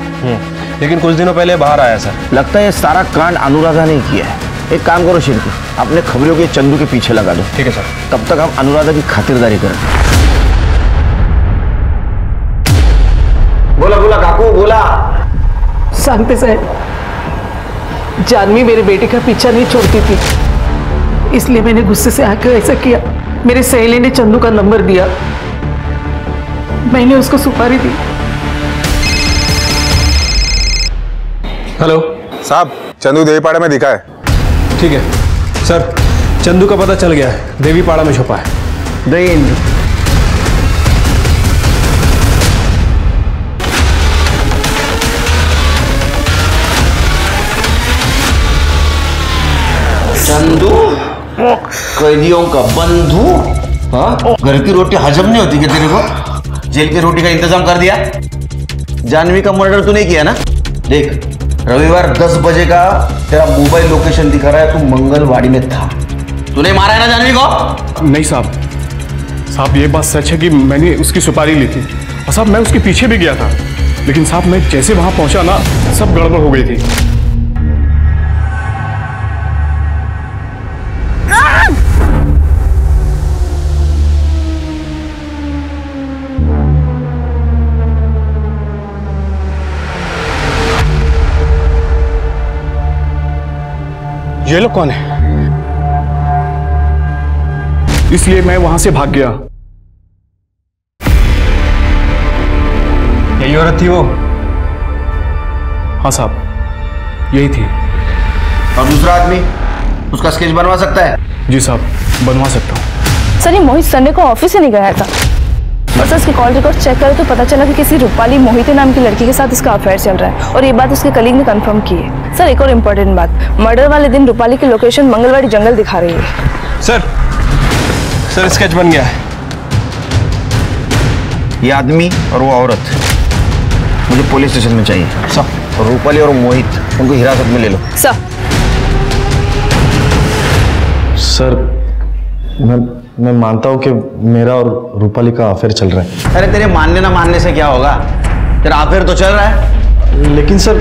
लेकिन कुछ दिनों पहले बाहर आया सर। लगता है ये सारा कांड अनुराधा ने किया है। एक काम करो शिरके अपने खबरियों के चंदू के पीछे लगा दो। ठीक है सर। तब तक हम अनुराधा की खातिरदारी करें। बोला बोला काकू बोला। शांति साहब जानवी मेरे बेटे का पीछा नहीं छोड़ती थी इसलिए मैंने गुस्से से आकर ऐसा किया। मेरे सहेली ने चंदू का नंबर दिया मैंने उसको सुपारी दी। हेलो साहब, चंदू देवीपाड़ा में दिखा है। ठीक है सर, चंदू का पता चल गया है, देवीपाड़ा में छुपा है। देवेंद्र चंदू कैदियों का बंधु। हाँ, घर की रोटी हजम नहीं होती क्या तेरे को? जेल की रोटी का इंतजाम कर दिया। जानवी का मर्डर तूने किया ना? देख, रविवार दस बजे का तेरा मोबाइल लोकेशन दिखा रहा है, तू मंगलवाड़ी में था। तूने मारा है ना जानवी को? नहीं साहब। साहब ये बात सच है कि मैंने उसकी सुपारी ली थी और साहब मैं उसके पीछे भी गया था, लेकिन साहब मैं जैसे वहां पहुंचा ना, सब गड़बड़ हो गई थी। ये लोग कौन है? इसलिए मैं वहां से भाग गया। यही औरत थी वो? हाँ साहब यही थी। और दूसरा आदमी, उसका स्केच बनवा सकता है? जी साहब बनवा सकता हूँ। सर ये मोहित संडे को ऑफिस ही नहीं गया था, और सर इसकी कॉल रिकॉर्ड चेक करें तो पता चला कि किसी रूपाली मोहिते नाम की लड़की के साथ इसका अफेयर चल रहा है, और ये बात उसके कलीग ने कंफर्म की है। सर एक और इम्पोर्टेंट बात, मर्डर वाले दिन रूपाली की लोकेशन मंगलवाड़ी जंगल दिखा रही है। सर सर स्केच बन गया है। ये आदमी और वो औरत मुझे पुलिस स्टेशन में चाहिए। सर रूपाली और मोहित, उनको हिरासत में ले लो। सर सर मैं मैं मानता हूँ कि मेरा और रूपाली का अफेयर चल रहा है। अरे तेरे मानने ना मानने से क्या होगा, तेरा अफेयर तो चल रहा है। लेकिन सर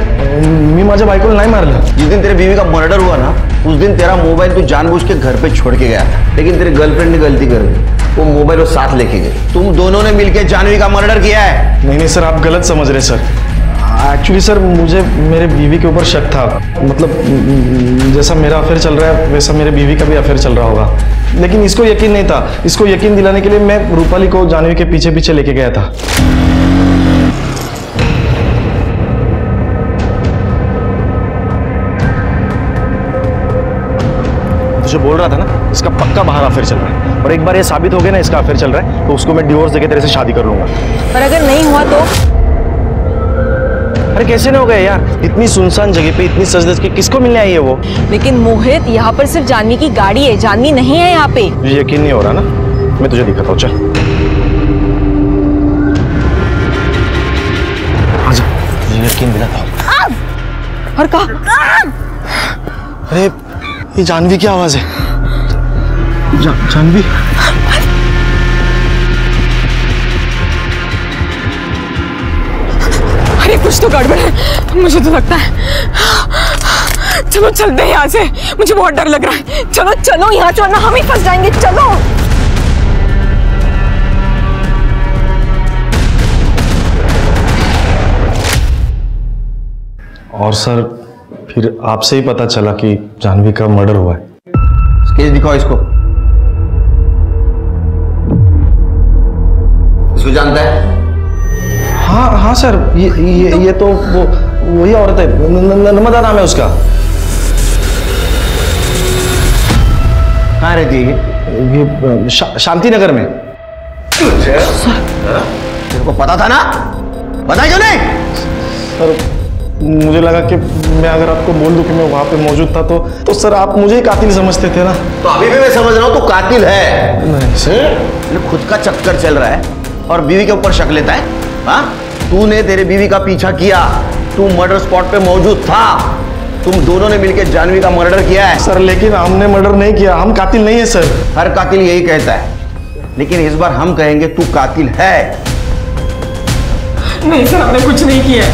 मी माझ्या बायकोला नाही मारलं। जिस दिन तेरे बीवी का मर्डर हुआ ना, उस दिन तेरा मोबाइल तू जानबूझ के घर पे छोड़ के गया, लेकिन तेरी गर्लफ्रेंड ने गलती कर दी, वो मोबाइल वो साथ लेके गई। तुम दोनों ने मिलकर जानवी का मर्डर किया है। नहीं नहीं सर, आप गलत समझ रहे सर। एक्चुअली सर मुझे मेरे बीवी के ऊपर शक था, मतलब जैसा मेरा अफेयर चल रहा है वैसा मेरे बीवी का भी अफेयर चल रहा होगा, लेकिन इसको यकीन नहीं था। इसको यकीन दिलाने के लिए मैं रूपाली को जानवी के पीछे पीछे लेके गया था। तुझे बोल रहा था ना, इसका पक्का बाहर अफेयर चल रहा है, और एक बार ये साबित हो गया ना इसका अफेयर चल रहा है, तो उसको मैं डिवोर्स देके तेरे से शादी कर लूंगा। पर अगर नहीं हुआ तो? अरे कैसे न हो गए यार, इतनी सुनसान जगह पे इतनी सजदज के किसको मिलने आई है वो? लेकिन मोहित, यहाँ पर सिर्फ जानवी की गाड़ी है, जानवी नहीं है यहाँ पे। मुझे यकीन नहीं हो रहा ना, मैं तुझे दिखाता हूँ, चल आजा, मुझे यकीन दिलाता हूँ। और कहा? अरे ये जानवी की आवाज है। जा, जानवी कुछ तो गड़बड़ है, मुझे तो लगता है। चलो चलते हैं यहाँ से, मुझे बहुत डर लग रहा है। चलो चलो यहाँ छोड़ना, हम ही फंस जाएंगे। चलो और सर फिर आपसे ही पता चला कि जानवी का मर्डर हुआ है। स्केच दिखाओ इसको। इसको जानता है? हाँ हाँ सर, ये ये ये तो वो वही औरत है, नर्मदा नाम है उसका। कहाँ रहती है ये? शा, शांति नगर में। तेरे को पता था ना, पता क्यों नहीं? सर मुझे लगा कि मैं अगर आपको बोल दूं कि मैं वहाँ पे मौजूद था तो तो सर आप मुझे ही कातिल समझते थे ना। तो अभी भी मैं समझ रहा हूँ तो कातिल है। नहीं सर, खुद का चक्कर चल रहा है और बीवी के ऊपर शक लेता है। तूने तेरे बीवी का पीछा किया, तू मर्डर स्पॉट पे मौजूद था, तुम दोनों ने मिलकर जानवी का मर्डर किया है। सर लेकिन हमने मर्डर नहीं किया, हम कातिल नहीं है सर। हर कातिल यही कहता है, लेकिन इस बार हम कहेंगे तू कातिल है। नहीं सर, हमने कुछ नहीं किया।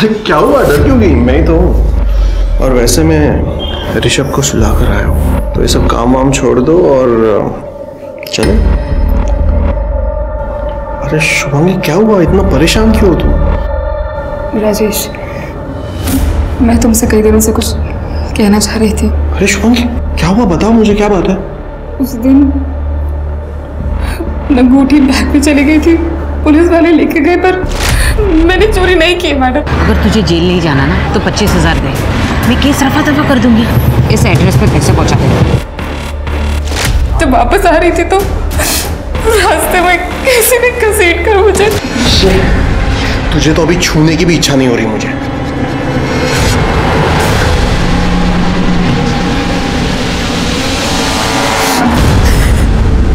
अरे क्या हुआ, डर क्यों गई? मैं तो और वैसे मैं ऋषभ को सुला कर आया हूँ, तो ये सब काम वाम छोड़ दो और चलो। अरे शुभंगी क्या हुआ, इतना परेशान क्यों हो तुम? राजेश मैं तुमसे कई दिनों से कुछ कहना चाह रही थी। अरे शुभंगी क्या हुआ बताओ मुझे, क्या बात है? उस दिन मैं अंगूठी बैग में चली गई थी, पुलिस वाले लेके गए, पर मैंने चोरी नहीं की मैडम। अगर तुझे जेल नहीं जाना ना तो पच्चीस हजार दे, मैं केस रफा दफा कर दूंगी। इस एड्रेस पे कैसे पहुंचा देंगे? जब वापस आ रही थी तो रास्ते में कैसे भी घसीट कर मुझे। तुझे तो अभी छूने की भी इच्छा नहीं हो रही मुझे।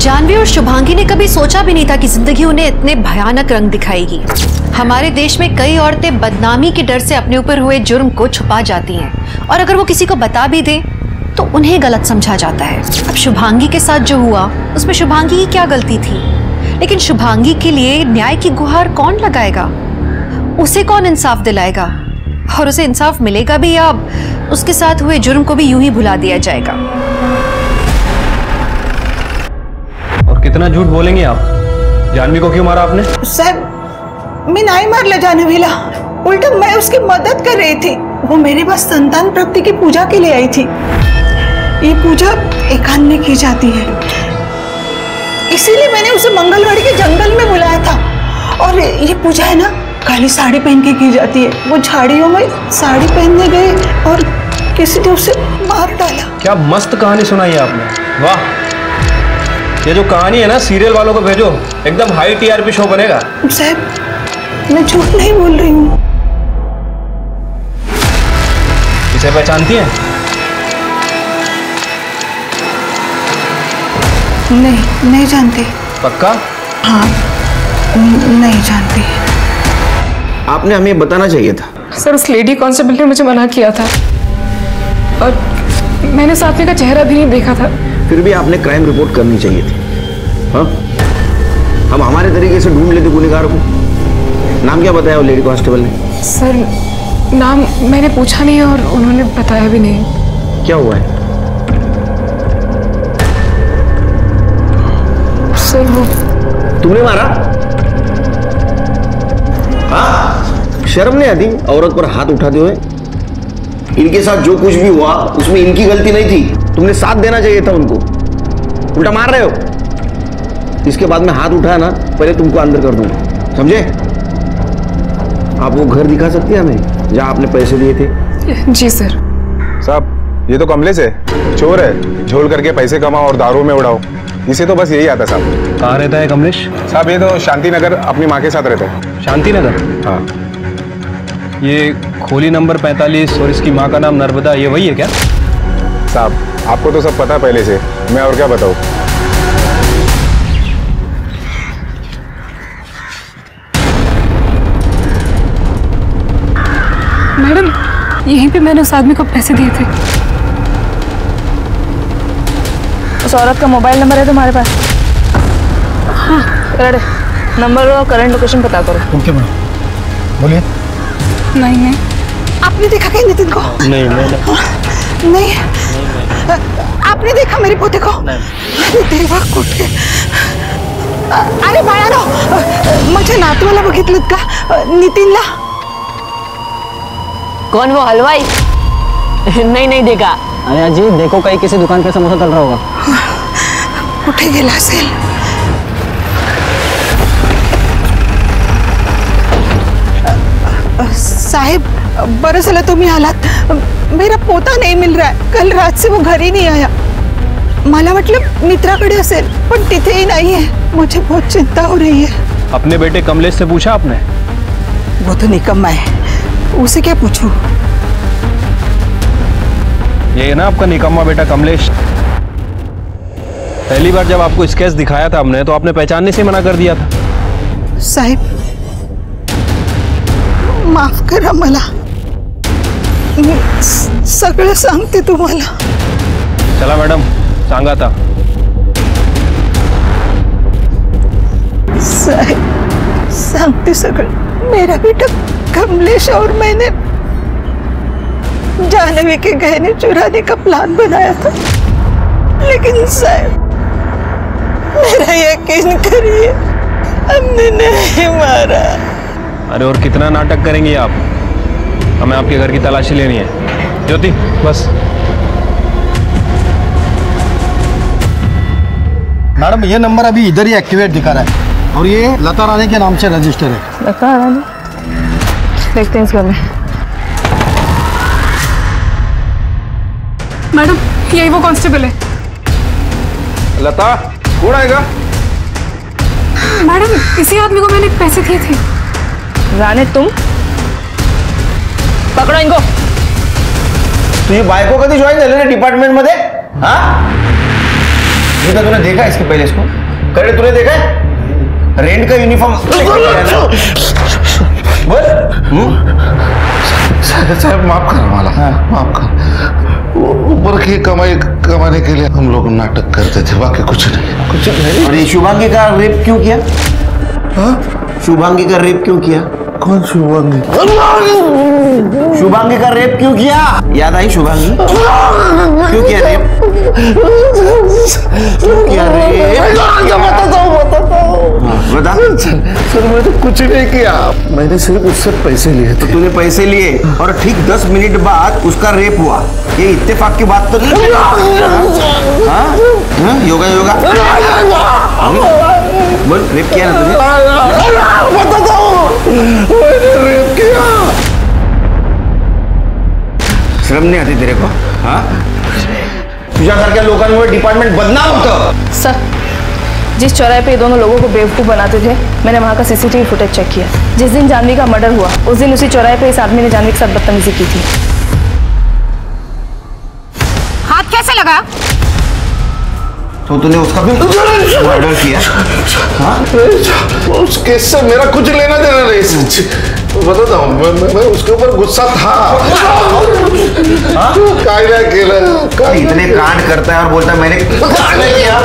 जानवी और शुभांगी ने कभी सोचा भी नहीं था कि जिंदगी उन्हें इतने भयानक रंग दिखाएगी। हमारे देश में कई औरतें बदनामी के डर से अपने ऊपर हुए जुर्म को छुपा जाती हैं, और अगर वो किसी को बता भी दें तो उन्हें गलत समझा जाता है। अब शुभांगी के साथ जो हुआ उसमें शुभांगी की क्या गलती थी? लेकिन शुभांगी के लिए न्याय की गुहार कौन लगाएगा? उसे कौन इंसाफ दिलाएगा? और उसे इंसाफ मिलेगा भी या उसके साथ हुए जुर्म को भी यूं ही भुला दिया जाएगा? और कितना झूठ बोलेंगे आप? जानवी को क्यों मारा आपने? साहब, मैं नहीं मारला जानवीला, उल्टा मैं उसकी मदद कर रही थी। वो मेरे पास संतान प्राप्ति की पूजा के लिए आई थी। ये पूजा एकांत में की जाती है, इसीलिए मैंने उसे मंगलवाड़ी के जंगल में बुलाया था। और ये पूजा है ना, काली साड़ी पहन के की जाती है। वो झाड़ियों में साड़ी पहनने गए और किसी ने उसे मार डाला। क्या मस्त कहानी सुनाई है आपने, वाह। ये जो कहानी है ना, सीरियल वालों को भेजो, एकदम हाई टीआरपी शो बनेगा। साहब, मैं झूठ नहीं बोल रही हूँ। इसे पहचानती है? नहीं, नहीं जानती। पक्का? हाँ, नहीं जानती। आपने हमें बताना चाहिए था सर। उस लेडी कांस्टेबल ने मुझे मना किया था और मैंने साथी का चेहरा भी नहीं देखा था। फिर भी आपने क्राइम रिपोर्ट करनी चाहिए थी। हाँ, हम हमारे तरीके से ढूंढ लेते गुनेगार को। नाम क्या बताया वो लेडी कांस्टेबल ने? सर, नाम मैंने पूछा नहीं और उन्होंने बताया भी नहीं। क्या हुआ है सर? वो तुमने मारा? हाँ, शर्म नहीं आती औरत पर हाथ उठाते हुए? इनके साथ जो कुछ भी हुआ उसमें इनकी गलती नहीं थी। तुमने साथ देना चाहिए था उनको, उल्टा मार रहे हो। इसके बाद में हाथ उठाया ना, पहले तुमको अंदर कर दूंगा, समझे? आप वो घर दिखा सकती है हमें जहाँ आपने पैसे दिए थे? जी सर। साहब, ये तो कमलेश है, चोर है। झोल करके पैसे कमाओ और दारू में उड़ाओ, इसे तो बस यही आता। साहब, कहाँ रहता है कमलेश? साहब, ये तो शांति नगर अपनी माँ के साथ रहता है। शांति नगर? हाँ। ये खोली नंबर पैंतालीस और इसकी माँ का नाम नर्मदा, ये वही है क्या? साहब, आपको तो सब पता है पहले से, मैं और क्या बताऊँ। मैडम, यहीं पे मैंने उस आदमी को पैसे दिए थे। उस औरत का मोबाइल नंबर है तुम्हारे पास? हाँ। अरे, नंबर और करंट लोकेशन पता करो। ओके मैडम, बोलिए। नहीं नहीं, आपने देखा क्या नितिन को? नहीं नहीं नहीं, आपने देखा मेरे पोते को? नहीं। देवा कुट के, अरे बाळानो, माझ्या नातवाला बघितलत का? नितिनला? कौन वो हलवाई? नहीं नहीं देखा। अरे अजी, देखो कहीं किसी दुकान पे समोसा तल रहा होगा। उठे गेला असेल। साहेब, बरं झालं तुम्ही आलात। मेरा पोता नहीं मिल रहा है, कल रात से वो घर ही नहीं आया। मला वाटलं मित्राकडे असेल, पण तिथेही नाही है। मुझे बहुत चिंता हो रही है। अपने बेटे कमलेश से पूछा आपने? वो तो निकम्मा है, उसे क्या पूछूं। ये है ना आपका निकम्मा बेटा कमलेश। पहली बार जब आपको स्केच दिखाया था हमने तो आपने पहचानने से मना कर दिया था। साहेब, माफ करा मला, सगळं सांगते तुम्हाला। चला मैडम, सांगा था। साहेब, सांगते सगळं। मेरा बेटा कमलेश और मैंने जानवी के गहने चुराने का प्लान बनाया था, लेकिन साहब, मेरा यकीन करिए, हमने नहीं मारा। अरे, और कितना नाटक करेंगे आप? हमें आपके घर की तलाशी लेनी है। ज्योति, बस। मैडम ये नंबर अभी इधर ही एक्टिवेट दिखा रहा है और ये लता रानी के नाम से रजिस्टर है। लता रानी, देखते हैं इसका। मैडम यही वो कांस्टेबल है। लता कौन आएगा? मैडम इसी आदमी को मैंने पैसे दिए थे। राने तुम पकड़ो इनको। तू ये बाइको कभी ज्वाइन कर लेने डिपार्टमेंट में दे। हाँ ये तो तूने देखा इसके पहले, इसको करे तूने देखा है? रेंट का यूनिफॉर्म बोल। साहब माफ कर वाला। हाँ माफ कर, ऊपर की कमाई कमाने के लिए हम लोग नाटक करते थे, बाकी कुछ नहीं। कुछ नहीं। अरे शुभांगी का रेप क्यों किया? हाँ? शुभांगी का रेप क्यों किया? कौन शुभांगी? शुभांगी का रेप क्यों किया? याद आई शुभांगी? क्यों किया रेप? क्यों किया रेप? बता। सर मैंने कुछ नहीं किया, मैंने सिर्फ उससे पैसे लिए। तो तूने पैसे लिए और ठीक दस मिनट बाद उसका रेप हुआ, ये इत्तेफाक की बात तो नहीं? हाँ योगा योगा बोल। रेप किया ना तुझे? मैंने रेप किया। शर्म नहीं आती तेरे को? हाँ तुझ्यासारख्या लोकांमुळे डिपार्टमेंट बदनाम होतं। सर जिस चौराहे पे दोनों लोगों को बेवकूफ बनाते थे, मैंने वहाँ का सीसीटीवी फुटेज चेक किया। जिस दिन जानवी का मर्डर हुआ उस दिन उसी चौराहे पे इस आदमी ने जानवी के साथ बदतमीजी की थी। हाथ कैसे लगा? तो तूने उसका भी मर्डर किया? हाँ? उस केस से मेरा कुछ लेना देना नहीं सच। बताता हूँ मैं, मैं, मैं उसके ऊपर गुस्सा था। कायदा केला इतने कांड करता है और बोलता है मैंने कांड किया।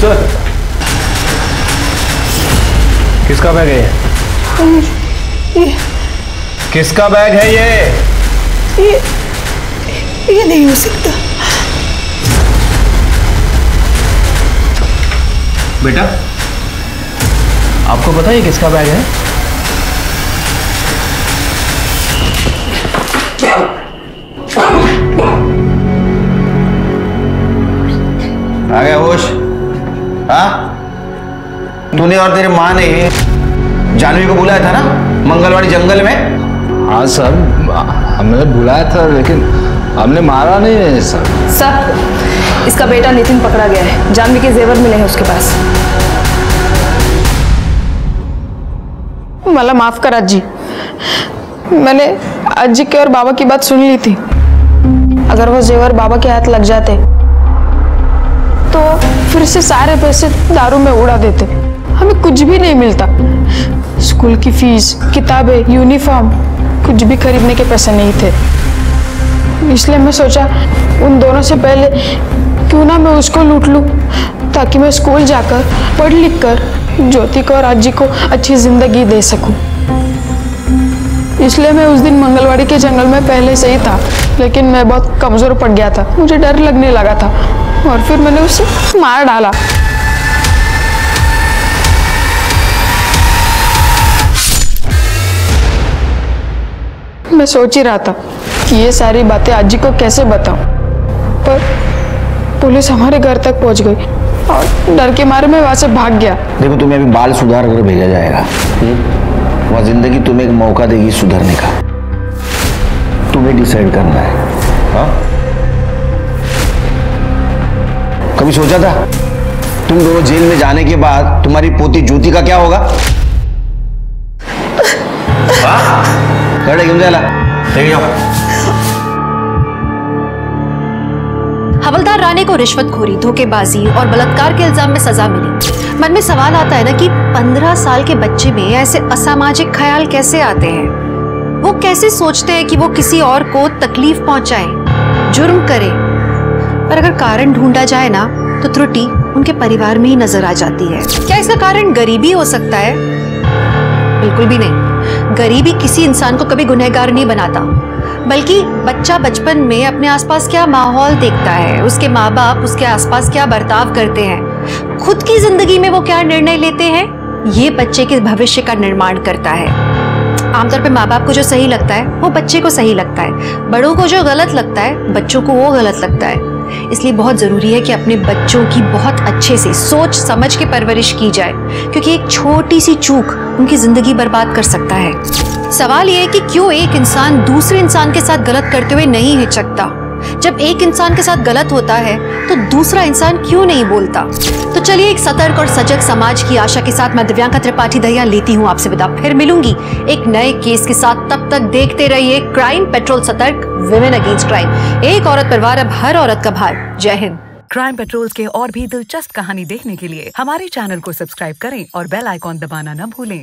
सर किसका बैग है ये? ये किसका बैग है ये? ये ये नहीं हो सकता। बेटा आपको पता है किसका बैग है? आ गया होश? हाँ तूने और तेरी माँ ने जानवी को बुलाया था ना मंगलवाड़ी जंगल में? हाँ सर हमने बुलाया था, लेकिन हमने मारा नहीं है सर। सर इसका बेटा नितिन पकड़ा गया है, जानवी के जेवर मिले हैं उसके पास। मला माफ कर अज्जी, मैंने अज्जी के और बाबा की बात सुन ली थी। अगर वो जेवर बाबा के हाथ लग जाते तो फिर से सारे पैसे दारू में उड़ा देते, हमें कुछ भी नहीं मिलता। स्कूल की फीस, किताबें, यूनिफॉर्म, कुछ भी खरीदने के पैसे नहीं थे। इसलिए मैं सोचा उन दोनों से पहले क्यों ना मैं उसको लूट लूं, ताकि मैं स्कूल जाकर पढ़ लिख कर ज्योति को और आजी को अच्छी जिंदगी दे सकूं। इसलिए मैं उस दिन मंगलवाड़ी के जंगल में पहले से ही था, लेकिन मैं बहुत कमज़ोर पड़ गया था, मुझे डर लगने लगा था और फिर मैंने उसे मार डाला। मैं सोच ही रहा था कि ये सारी बातें आजी को कैसे बताऊं, पर पुलिस हमारे घर तक पहुंच गई और डर के मारे मैं वहां से भाग गया। देखो तुम्हें अभी बाल सुधार कर भेजा जाएगा, वह जिंदगी तुम्हें एक मौका देगी सुधरने का, तुम्हें डिसाइड करना है। हा? कभी सोचा था तुम दोनों जेल में जाने के बाद तुम्हारी पोती ज्योति का क्या होगा? हवलदार राणे को रिश्वतखोरी, धोखेबाजी और बलात्कार के इल्जाम में सजा मिली। मन में सवाल आता है ना कि पंद्रह साल के बच्चे में ऐसे असामाजिक ख्याल कैसे आते हैं? वो कैसे सोचते हैं कि वो किसी और को तकलीफ पहुंचाए, जुर्म करे? पर अगर कारण ढूंढा जाए ना तो त्रुटि उनके परिवार में ही नजर आ जाती है। क्या इसका कारण गरीबी हो सकता है? बिल्कुल भी नहीं। गरीबी किसी इंसान को कभी गुनहगार नहीं बनाता, बल्कि बच्चा बचपन में अपने आसपास क्या माहौल देखता है, उसके माँ बाप उसके आसपास क्या बर्ताव करते हैं, खुद की जिंदगी में वो क्या निर्णय लेते हैं, ये बच्चे के भविष्य का निर्माण करता है। आमतौर पे माँ बाप को जो सही लगता है वो बच्चे को सही लगता है, बड़ों को जो गलत लगता है बच्चों को वो गलत लगता है। इसलिए बहुत जरूरी है कि अपने बच्चों की बहुत अच्छे से सोच समझ के परवरिश की जाए, क्योंकि एक छोटी सी चूक उनकी जिंदगी बर्बाद कर सकता है। सवाल ये है कि क्यों एक इंसान दूसरे इंसान के साथ गलत करते हुए नहीं हिचकता? जब एक इंसान के साथ गलत होता है तो दूसरा इंसान क्यों नहीं बोलता? तो चलिए एक सतर्क और सजग समाज की आशा के साथ मैं दिव्यांका त्रिपाठी दहिया लेती हूँ आपसे विदा। फिर मिलूंगी एक नए केस के साथ, तब तक देखते रहिए Crime petrol Satark, women against crime. एक औरत परिवार अब हर औरत का भार। जय हिंद। क्राइम पेट्रोल के और भी दिलचस्प कहानी देखने के लिए हमारे चैनल को सब्सक्राइब करें और बेल आइकॉन दबाना न भूलें।